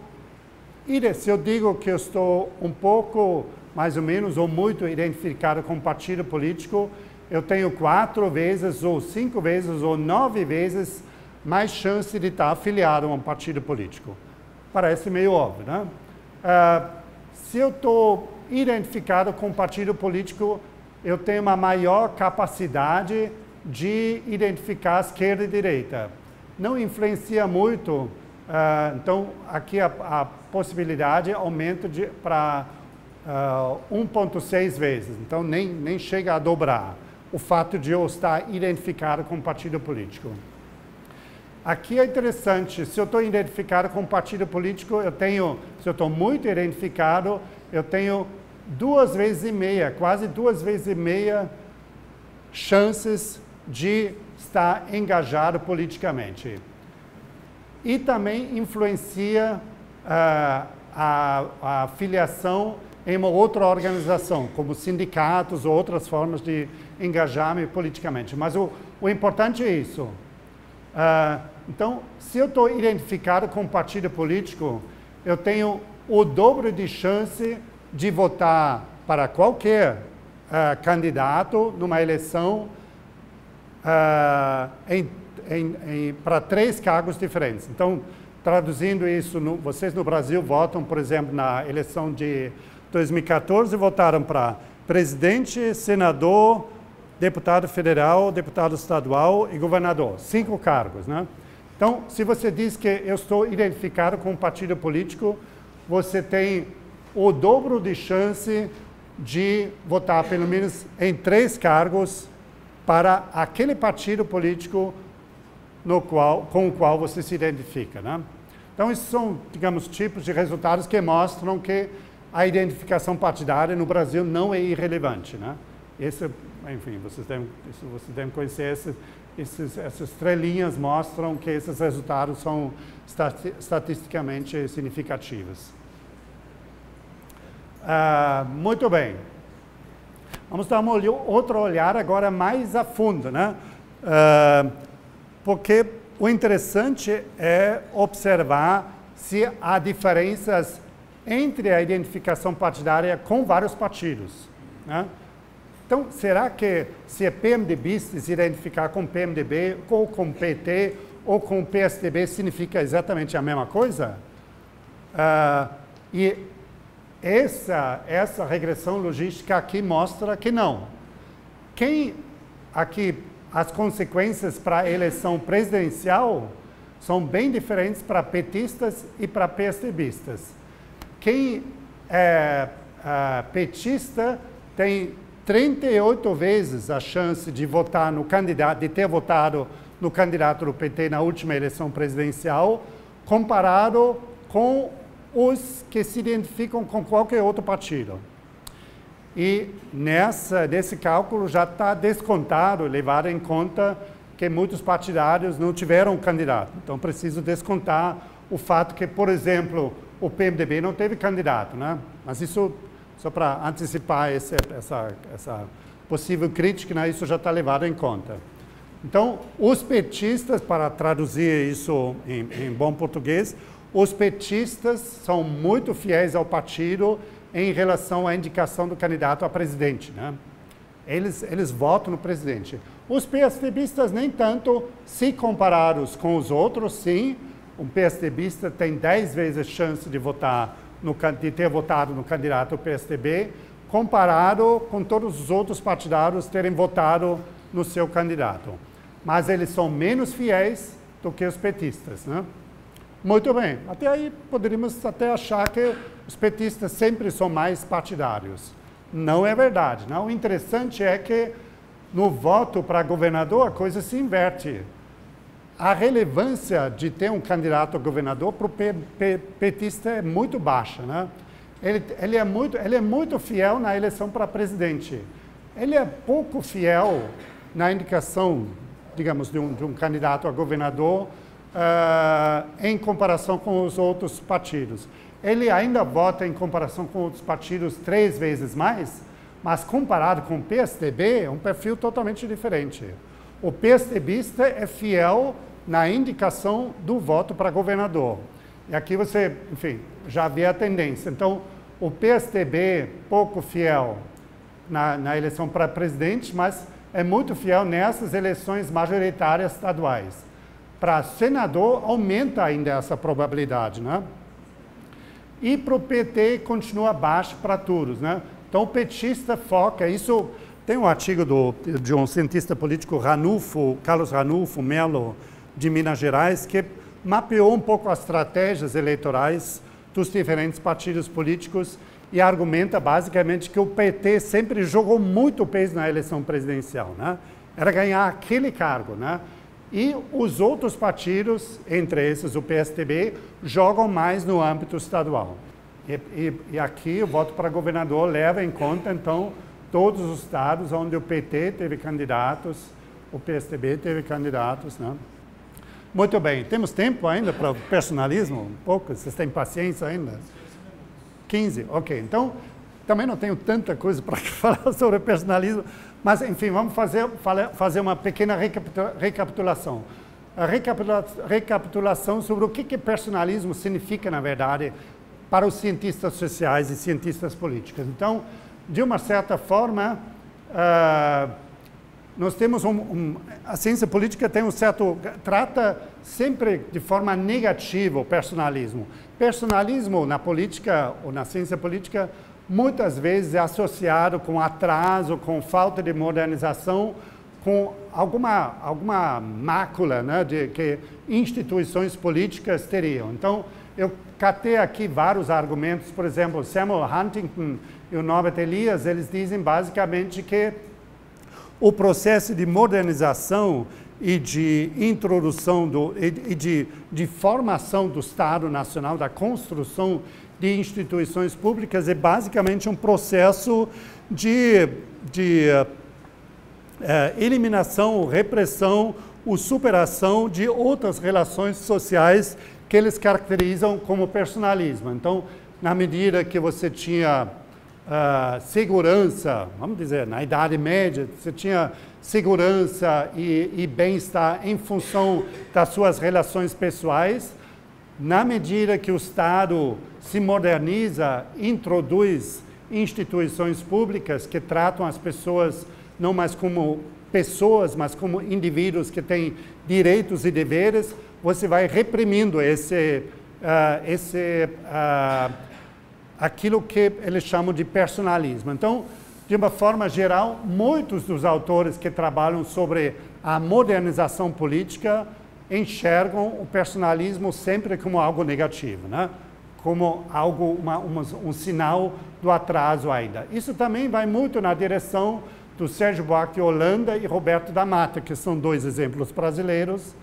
digo que eu estou um pouco, mais ou menos, ou muito identificado com um partido político, eu tenho 4 vezes, ou 5 vezes, ou 9 vezes mais chance de estar afiliado a um partido político. Parece meio óbvio, né? Se eu estou identificado com um partido político, eu tenho uma maior capacidade de identificar esquerda e direita. Não influencia muito, então aqui a possibilidade aumenta para 1,6 vezes, então nem chega a dobrar o fato de eu estar identificado com um partido político. Aqui é interessante, se eu estou identificado com um partido político, se eu estou muito identificado, eu tenho 2,5 vezes, quase 2,5 vezes chances de estar engajado politicamente. E também influencia a filiação em uma outra organização, como sindicatos ou outras formas de engajar-me politicamente. Mas o importante é isso. Então, se eu estou identificado com um partido político, eu tenho o dobro de chance de votar para qualquer candidato numa eleição para 3 cargos diferentes. Então, traduzindo isso, vocês no Brasil votam, por exemplo, na eleição de 2014, votaram para presidente, senador, deputado federal, deputado estadual e governador. 5 cargos, né? Então, se você diz que eu estou identificado com um partido político, você tem o dobro de chance de votar pelo menos em 3 cargos para aquele partido político com o qual você se identifica, né? Então, esses são, digamos, tipos de resultados que mostram que a identificação partidária no Brasil não é irrelevante, né? Esse, enfim, vocês devem conhecer essas 3 linhas mostram que esses resultados são estatisticamente significativos. Muito bem. Vamos dar outro olhar agora mais a fundo, né? Porque o interessante é observar se há diferenças entre a identificação partidária com vários partidos, né? Então, será que se é PMDBista se identificar com PMDB, ou com PT, ou com PSDB, significa exatamente a mesma coisa? E essa regressão logística aqui mostra que não. Quem aqui, as consequências para a eleição presidencial são bem diferentes para petistas e para PSDBistas. Quem é petista tem 38 vezes a chance de votar no candidato, de ter votado no candidato do PT na última eleição presidencial, comparado com os que se identificam com qualquer outro partido. E nesse cálculo já está descontado, levado em conta que muitos partidários não tiveram candidato. Então, preciso descontar o fato que, por exemplo, o PMDB não teve candidato, né? Mas isso, só para antecipar essa possível crítica, né? Isso já está levado em conta. Então, os petistas, para traduzir isso em bom português, os petistas são muito fiéis ao partido em relação à indicação do candidato a presidente, né? Eles votam no presidente. Os PSDBistas nem tanto, se comparados com os outros, sim. Um PSDBista tem 10 vezes chance de votar de ter votado no candidato PSDB, comparado com todos os outros partidários terem votado no seu candidato. Mas eles são menos fiéis do que os petistas, né? Muito bem, até aí poderíamos até achar que os petistas sempre são mais partidários. Não é verdade, não? O interessante é que no voto para governador a coisa se inverte. A relevância de ter um candidato a governador para o petista é muito baixa, né? Ele é muito fiel na eleição para presidente. Ele é pouco fiel na indicação, digamos, de um candidato a governador em comparação com os outros partidos. Ele ainda vota em comparação com outros partidos 3 vezes mais, mas comparado com o PSDB é um perfil totalmente diferente. O PSDBista é fiel na indicação do voto para governador. E aqui você, enfim, já vê a tendência. Então, o PSDB pouco fiel na eleição para presidente, mas é muito fiel nessas eleições majoritárias estaduais. Para senador, aumenta ainda essa probabilidade, né? E para o PT, continua baixo para todos, né? Então, o petista foca isso. Tem um artigo de um cientista político, Carlos Ranulfo Melo, de Minas Gerais, que mapeou um pouco as estratégias eleitorais dos diferentes partidos políticos e argumenta basicamente que o PT sempre jogou muito peso na eleição presidencial, né? Era ganhar aquele cargo, né? E os outros partidos, entre esses o PSDB, jogam mais no âmbito estadual. E aqui o voto para governador leva em conta, então, todos os estados onde o PT teve candidatos, o PSDB teve candidatos, né? Muito bem, temos tempo ainda para o personalismo? Um pouco, vocês têm paciência ainda? 15, ok. Então, também não tenho tanta coisa para falar sobre personalismo, mas, enfim, vamos fazer uma pequena recapitulação. A recapitulação sobre o que personalismo significa, na verdade, para os cientistas sociais e cientistas políticos. Então, de uma certa forma, nós temos a ciência política tem um certo, trata sempre de forma negativa o personalismo. Personalismo na política ou na ciência política muitas vezes é associado com atraso, com falta de modernização, com alguma mácula, né, de que instituições políticas teriam. Então, eu catei aqui vários argumentos. Por exemplo, Samuel Huntington e o Norbert Elias, eles dizem basicamente que o processo de modernização e de introdução de formação do Estado Nacional, da construção de instituições públicas, é basicamente um processo de eliminação, repressão ou superação de outras relações sociais que eles caracterizam como personalismo. Então, na medida que você tinha segurança, vamos dizer, na Idade Média, você tinha segurança e bem-estar em função das suas relações pessoais, na medida que o Estado se moderniza, introduz instituições públicas que tratam as pessoas não mais como pessoas, mas como indivíduos que têm direitos e deveres, você vai reprimindo aquilo que eles chamam de personalismo. Então, de uma forma geral, muitos dos autores que trabalham sobre a modernização política enxergam o personalismo sempre como algo negativo, né? Como algo, um sinal do atraso ainda. Isso também vai muito na direção do Sérgio Buarque de Holanda e Roberto da Matta, que são dois exemplos brasileiros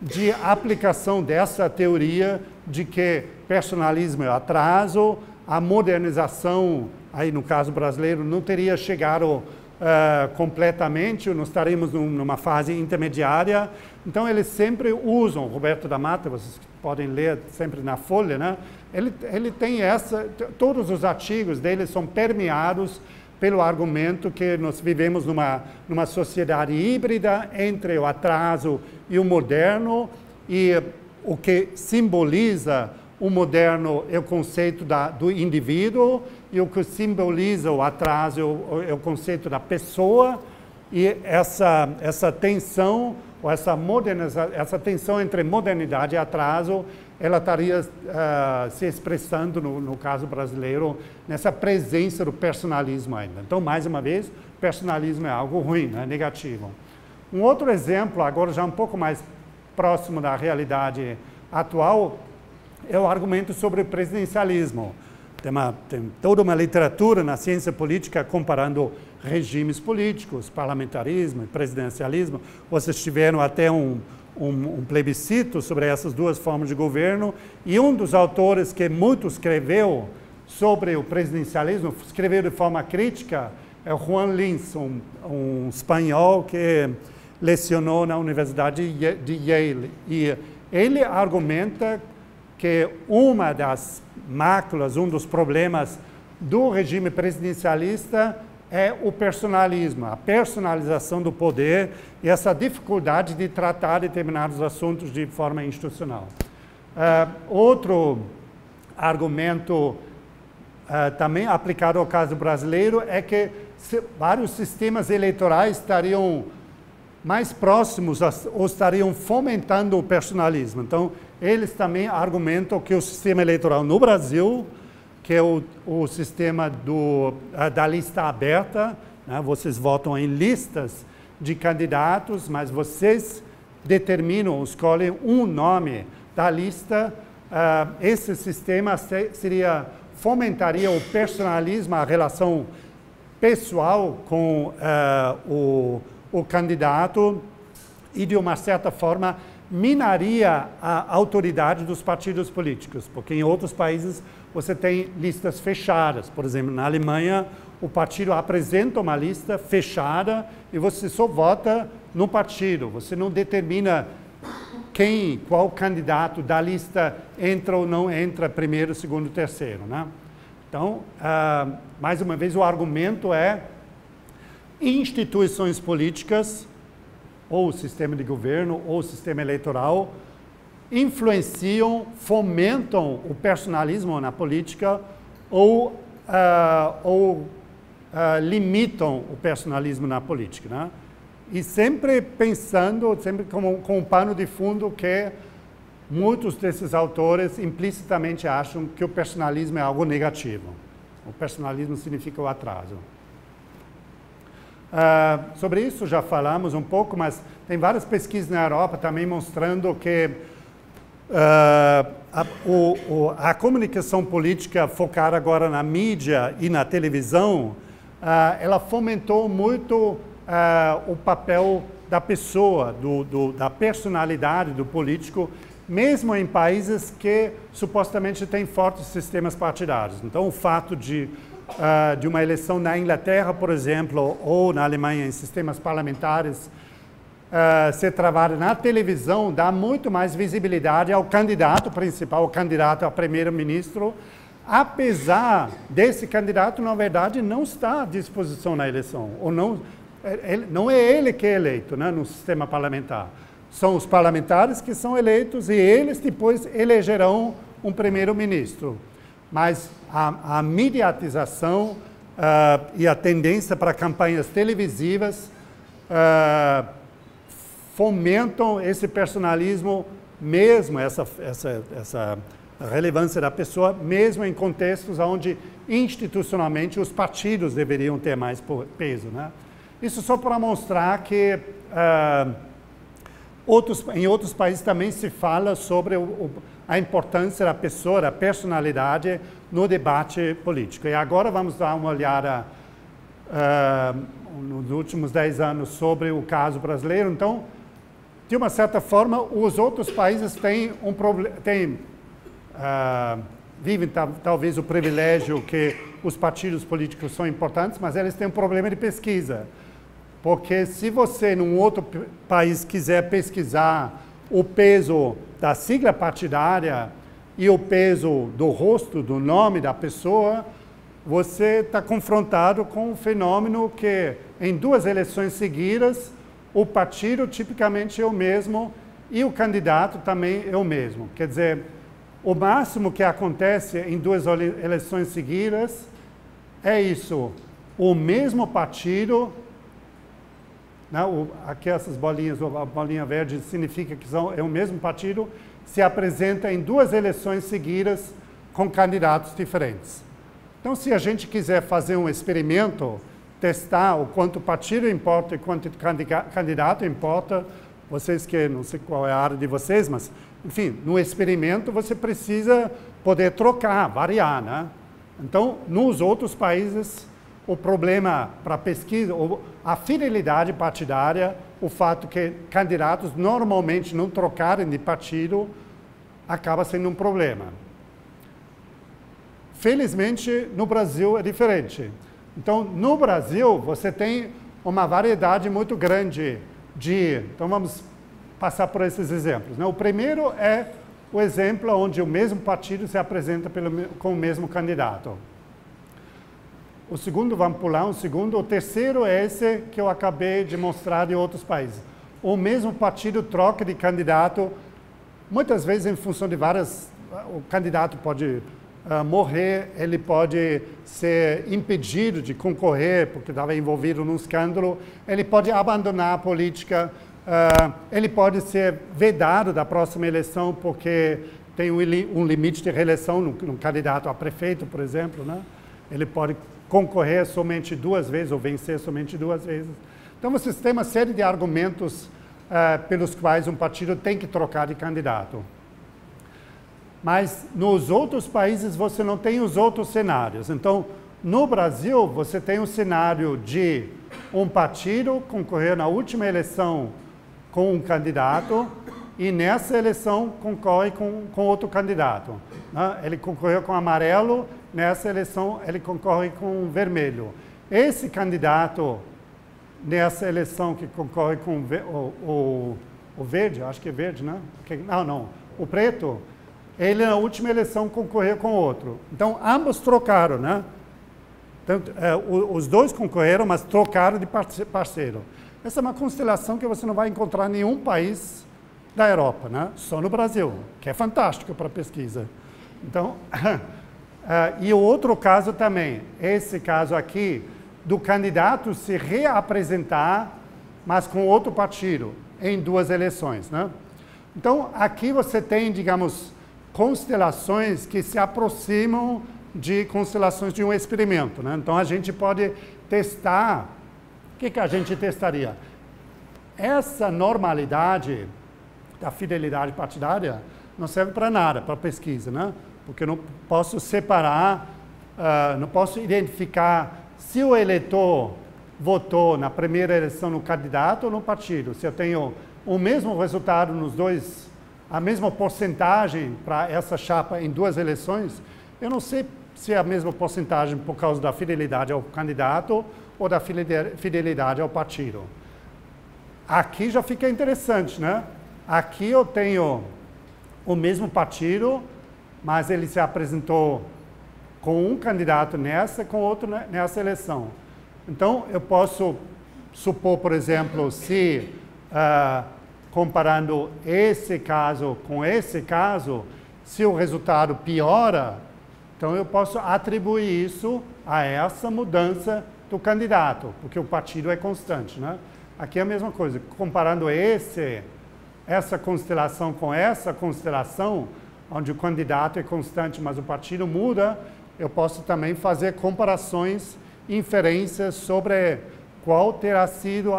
de aplicação dessa teoria de que personalismo é atraso, a modernização, aí no caso brasileiro, não teria chegado completamente, nós estaremos numa fase intermediária. Então, eles sempre usam, Roberto da Matta, vocês podem ler sempre na Folha, né? Ele tem todos os artigos dele são permeados pelo argumento que nós vivemos numa sociedade híbrida entre o atraso e o moderno, e o que simboliza o moderno é o conceito do indivíduo, e o que simboliza o atraso é o conceito da pessoa, e essa tensão, ou essa tensão entre modernidade e atraso, ela estaria se expressando, no caso brasileiro, nessa presença do personalismo ainda. Então, mais uma vez, personalismo é algo ruim, né? Negativo. Um outro exemplo, agora já um pouco mais próximo da realidade atual, é o argumento sobre o presidencialismo. Tem toda uma literatura na ciência política comparando regimes políticos, parlamentarismo e presidencialismo. Vocês tiveram até um plebiscito sobre essas duas formas de governo, e um dos autores que muito escreveu sobre o presidencialismo, escreveu de forma crítica, é o Juan Linz, um espanhol que lecionou na Universidade de Yale. E ele argumenta que uma das máculas, um dos problemas do regime presidencialista é o personalismo, a personalização do poder e essa dificuldade de tratar determinados assuntos de forma institucional. Outro argumento também aplicado ao caso brasileiro é que vários sistemas eleitorais estariam mais próximos ou estariam fomentando o personalismo. Então, eles também argumentam que o sistema eleitoral no Brasil, que é o sistema da lista aberta, né? Vocês votam em listas de candidatos, mas vocês determinam, escolhem um nome da lista. Esse sistema fomentaria o personalismo, a relação pessoal com o candidato, e de uma certa forma minaria a autoridade dos partidos políticos, porque em outros países você tem listas fechadas. Por exemplo, na Alemanha, o partido apresenta uma lista fechada e você só vota no partido. Você não determina qual candidato da lista entra ou não entra primeiro, segundo, terceiro, né? Então, mais uma vez, o argumento é instituições políticas, ou o sistema de governo, ou o sistema eleitoral, influenciam, fomentam o personalismo na política ou limitam o personalismo na política, né? E sempre pensando, sempre com um pano de fundo que muitos desses autores implicitamente acham que o personalismo é algo negativo. O personalismo significa o atraso. Sobre isso já falamos um pouco, mas tem várias pesquisas na Europa também mostrando que a comunicação política focada agora na mídia e na televisão, ela fomentou muito o papel da pessoa, da personalidade do político, mesmo em países que supostamente têm fortes sistemas partidários. Então, o fato de uma eleição na Inglaterra, por exemplo, ou na Alemanha, em sistemas parlamentares, ser travada na televisão, dá muito mais visibilidade ao candidato principal, o candidato a primeiro-ministro, apesar desse candidato, na verdade, não estar à disposição na eleição, ou não é ele que é eleito, né, no sistema parlamentar. São os parlamentares que são eleitos e eles depois elegerão um primeiro-ministro. Mas a mediatização e a tendência para campanhas televisivas fomentam esse personalismo mesmo, essa relevância da pessoa, mesmo em contextos onde institucionalmente os partidos deveriam ter mais peso, né? Isso só para mostrar que em outros países também se fala sobre a importância da pessoa, da personalidade no debate político. E agora vamos dar uma olhada nos últimos 10 anos sobre o caso brasileiro. Então, de uma certa forma, os outros países têm um problema, vivem talvez o privilégio que os partidos políticos são importantes, mas eles têm um problema de pesquisa. Porque se você, num outro país, quiser pesquisar o peso da sigla partidária e o peso do rosto, do nome da pessoa, você está confrontado com um fenômeno que, em 2 eleições seguidas, o partido tipicamente é o mesmo e o candidato também é o mesmo. Quer dizer, o máximo que acontece em 2 eleições seguidas é isso. O mesmo partido... Aqui essas bolinhas, a bolinha verde significa que é o mesmo partido, se apresenta em 2 eleições seguidas com candidatos diferentes. Então, se a gente quiser fazer um experimento, testar o quanto partido importa e quanto candidato importa, vocês que, não sei qual é a área de vocês, mas, enfim, no experimento você precisa poder trocar, variar, né? Então, nos outros países... O problema para pesquisa, a fidelidade partidária, o fato que candidatos normalmente não trocarem de partido, acaba sendo um problema. Felizmente, no Brasil é diferente. Então, no Brasil, você tem uma variedade muito grande de... Então, vamos passar por esses exemplos, né? O primeiro é o exemplo onde o mesmo partido se apresenta com o mesmo candidato. O segundo, vamos pular um segundo. O terceiro é esse que eu acabei de mostrar de outros países. O mesmo partido troca de candidato, muitas vezes em função de várias... O candidato pode morrer, ele pode ser impedido de concorrer porque estava envolvido num escândalo, ele pode abandonar a política, ele pode ser vedado da próxima eleição porque tem um limite de reeleição num candidato a prefeito, por exemplo, né? Ele pode concorrer somente 2 vezes ou vencer somente 2 vezes. Então, vocês têm uma série de argumentos pelos quais um partido tem que trocar de candidato. Mas nos outros países você não tem os outros cenários. Então, no Brasil, você tem um cenário de um partido concorrer na última eleição com um candidato e nessa eleição concorre com outro candidato, né? Ele concorreu com amarelo, nessa eleição ele concorre com vermelho. Esse candidato, nessa eleição que concorre com o verde, acho que é verde, né? Não, o preto, ele na última eleição concorreu com outro. Então, ambos trocaram, né? Então, os dois concorreram, mas trocaram de parceiro. Essa é uma constelação que você não vai encontrar em nenhum país da Europa, né? Só no Brasil, que é fantástico para pesquisa. Então, e o outro caso também, esse caso aqui, do candidato se reapresentar, mas com outro partido, em duas eleições, né? Então, aqui você tem, digamos, constelações que se aproximam de constelações de um experimento, né? Então, a gente pode testar. O que a gente testaria? Essa normalidade da fidelidade partidária não serve para nada, para pesquisa, né? Porque eu não posso separar, não posso identificar se o eleitor votou na primeira eleição no candidato ou no partido. Se eu tenho o mesmo resultado nos dois, a mesma porcentagem para essa chapa em duas eleições, eu não sei se é a mesma porcentagem por causa da fidelidade ao candidato ou da fidelidade ao partido. Aqui já fica interessante, né? Aqui eu tenho o mesmo partido, mas ele se apresentou com um candidato nessa, com outro nessa eleição. Então, eu posso supor, por exemplo, se comparando esse caso com esse caso, se o resultado piora, então eu posso atribuir isso a essa mudança do candidato, porque o partido é constante, né? Aqui é a mesma coisa, comparando essa constelação com essa constelação, onde o candidato é constante, mas o partido muda, eu posso também fazer comparações, inferências sobre qual terá sido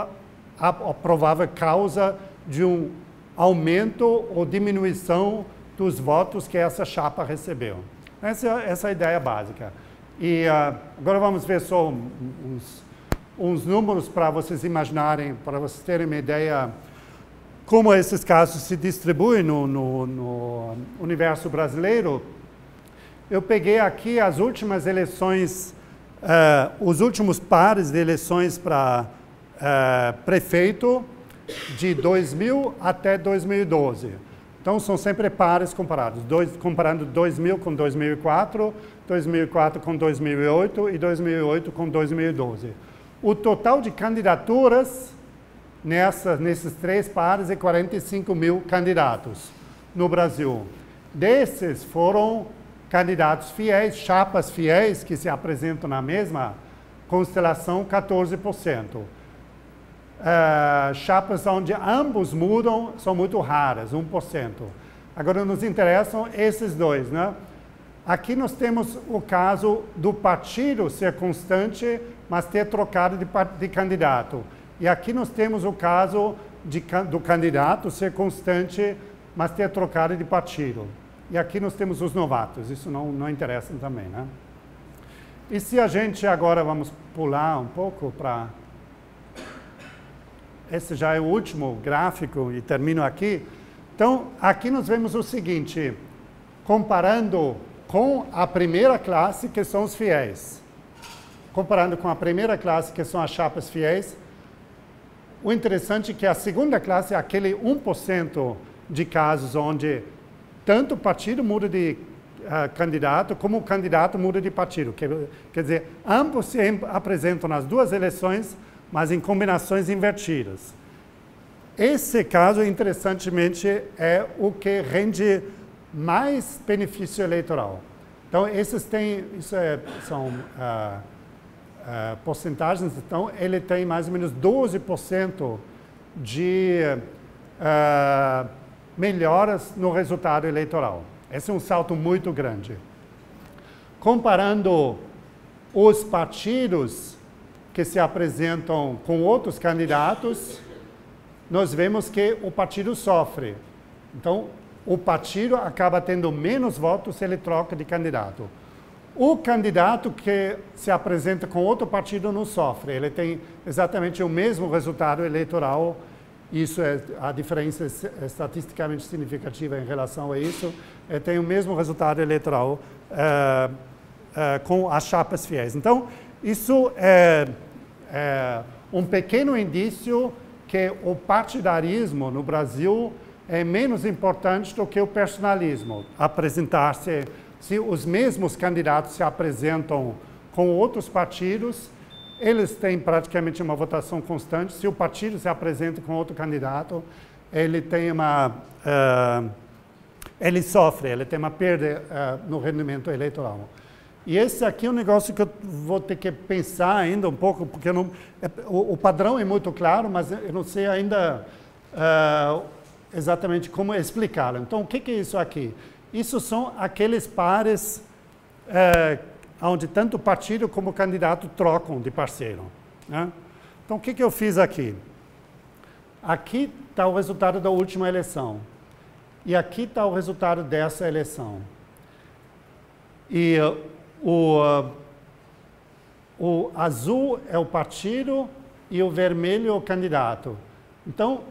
a provável causa de um aumento ou diminuição dos votos que essa chapa recebeu. Essa é a ideia básica. E agora vamos ver só uns números para vocês imaginarem, para vocês terem uma ideia como esses casos se distribuem no universo brasileiro. Eu peguei aqui as últimas eleições, os últimos pares de eleições para prefeito de 2000 até 2012. Então, são sempre pares comparados, comparando 2000 com 2004, 2004 com 2008 e 2008 com 2012. O total de candidaturas nesses três pares é 45 mil candidatos no Brasil. Desses foram candidatos fiéis, chapas fiéis, que se apresentam na mesma constelação, 14%. Chapas onde ambos mudam são muito raras, 1%. Agora nos interessam esses dois, né? Aqui nós temos o caso do partido ser constante, mas ter trocado de candidato. E aqui nós temos o caso do candidato ser constante, mas ter trocado de partido. E aqui nós temos os novatos, isso não interessa também, né? E se a gente agora vamos pular um pouco para... Esse já é o último gráfico e termino aqui. Então, aqui nós vemos o seguinte, comparando com a primeira classe, que são os fiéis. Comparando com a primeira classe, que são as chapas fiéis, o interessante é que a segunda classe é aquele 1% de casos onde tanto o partido muda de candidato, como o candidato muda de partido. Quer dizer, ambos se apresentam nas duas eleições, mas em combinações invertidas. Esse caso, interessantemente, é o que rende mais benefício eleitoral. Então, esses têm, são porcentagens, então ele tem mais ou menos 12% de melhoras no resultado eleitoral. Esse é um salto muito grande. Comparando os partidos que se apresentam com outros candidatos, nós vemos que o partido sofre. Então, o partido acaba tendo menos votos se ele troca de candidato. O candidato que se apresenta com outro partido não sofre. Ele tem exatamente o mesmo resultado eleitoral. Isso é a diferença estatisticamente significativa em relação a isso. Ele tem o mesmo resultado eleitoral com as chapas fiéis. Então, isso é um pequeno indício que o partidarismo no Brasil é menos importante do que o personalismo. Se os mesmos candidatos se apresentam com outros partidos, eles têm praticamente uma votação constante. Se o partido se apresenta com outro candidato, ele tem uma... ele sofre, ele tem uma perda no rendimento eleitoral. E esse aqui é um negócio que eu vou ter que pensar ainda um pouco, porque eu não, o padrão é muito claro, mas eu não sei ainda exatamente como explicá-lo. Então, o que, que é isso aqui? Isso são aqueles pares onde tanto partido como candidato trocam de parceiro, né? Então, o que, que eu fiz aqui? Aqui está o resultado da última eleição. E aqui está o resultado dessa eleição. E o azul é o partido e o vermelho é o candidato. Então,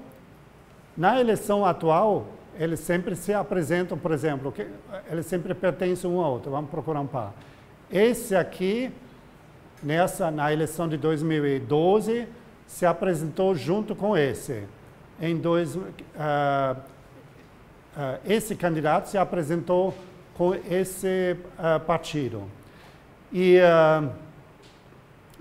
na eleição atual, eles sempre se apresentam, por exemplo, que eles sempre pertencem um ao outro. Vamos procurar um par. Esse aqui, na eleição de 2012, se apresentou junto com esse. Esse candidato se apresentou com esse partido. E,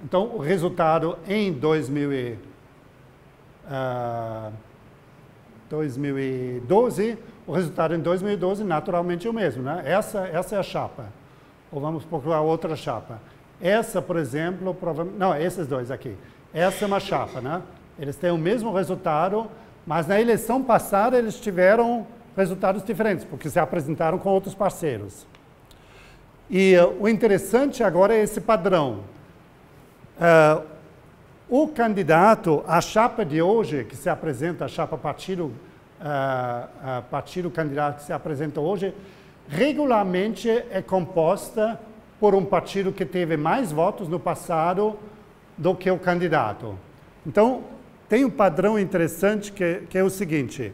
então, o resultado em 2012, o resultado em 2012 naturalmente é o mesmo, né? Essa é a chapa. Ou vamos procurar outra chapa. Essa, por exemplo, provavelmente... Não, esses dois aqui. Essa é uma chapa, né? Eles têm o mesmo resultado, mas na eleição passada eles tiveram resultados diferentes, porque se apresentaram com outros parceiros. E o interessante agora é esse padrão. O candidato, a chapa de hoje, que se apresenta, a chapa partido-candidato que se apresenta hoje, regularmente é composta por um partido que teve mais votos no passado do que o candidato. Então, tem um padrão interessante que é o seguinte: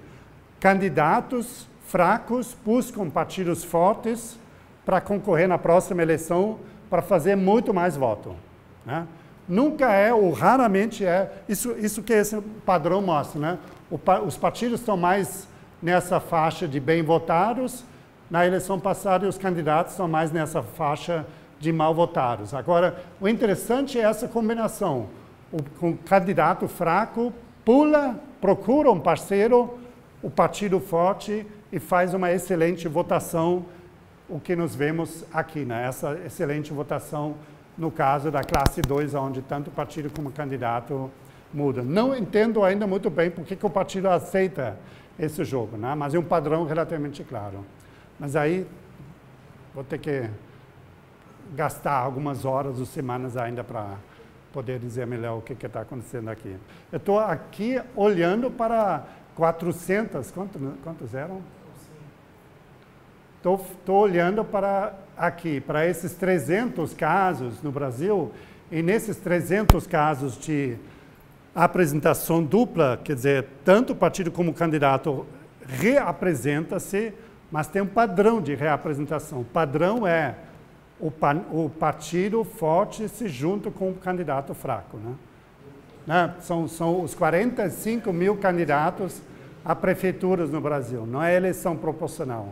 candidatos fracos buscam partidos fortes para concorrer na próxima eleição para fazer muito mais voto, né? Nunca é, ou raramente é, isso que esse padrão mostra, né? Os partidos estão mais nessa faixa de bem votados. Na eleição passada, os candidatos estão mais nessa faixa de mal votados. Agora, o interessante é essa combinação. O candidato fraco procura um parceiro, o partido forte, e faz uma excelente votação, o que nós vemos aqui, né? Essa excelente votação no caso da classe 2, onde tanto partido como candidato mudam. Não entendo ainda muito bem por que o partido aceita esse jogo, né? Mas é um padrão relativamente claro. Mas aí vou ter que gastar algumas horas ou semanas ainda para poder dizer melhor o que está acontecendo aqui. Eu estou aqui olhando para 400, quantos eram? Estou olhando para aqui, para esses 300 casos no Brasil, e nesses 300 casos de apresentação dupla, quer dizer, tanto o partido como o candidato reapresenta-se, mas tem um padrão de reapresentação. O padrão é o partido forte se junta com o candidato fraco, né? São os 45 mil candidatos a prefeituras no Brasil. Não é eleição proporcional.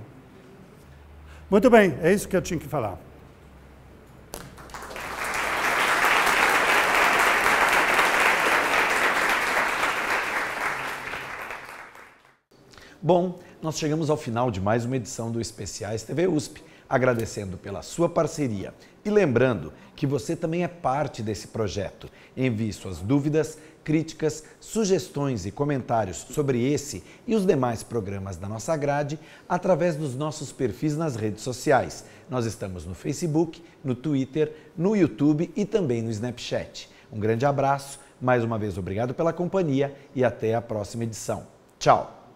Muito bem, é isso que eu tinha que falar. Bom, nós chegamos ao final de mais uma edição do Especiais TV USP, agradecendo pela sua parceria e lembrando que você também é parte desse projeto. Envie suas dúvidas, críticas, sugestões e comentários sobre esse e os demais programas da nossa grade através dos nossos perfis nas redes sociais. Nós estamos no Facebook, no Twitter, no YouTube e também no Snapchat. Um grande abraço, mais uma vez obrigado pela companhia e até a próxima edição. Tchau!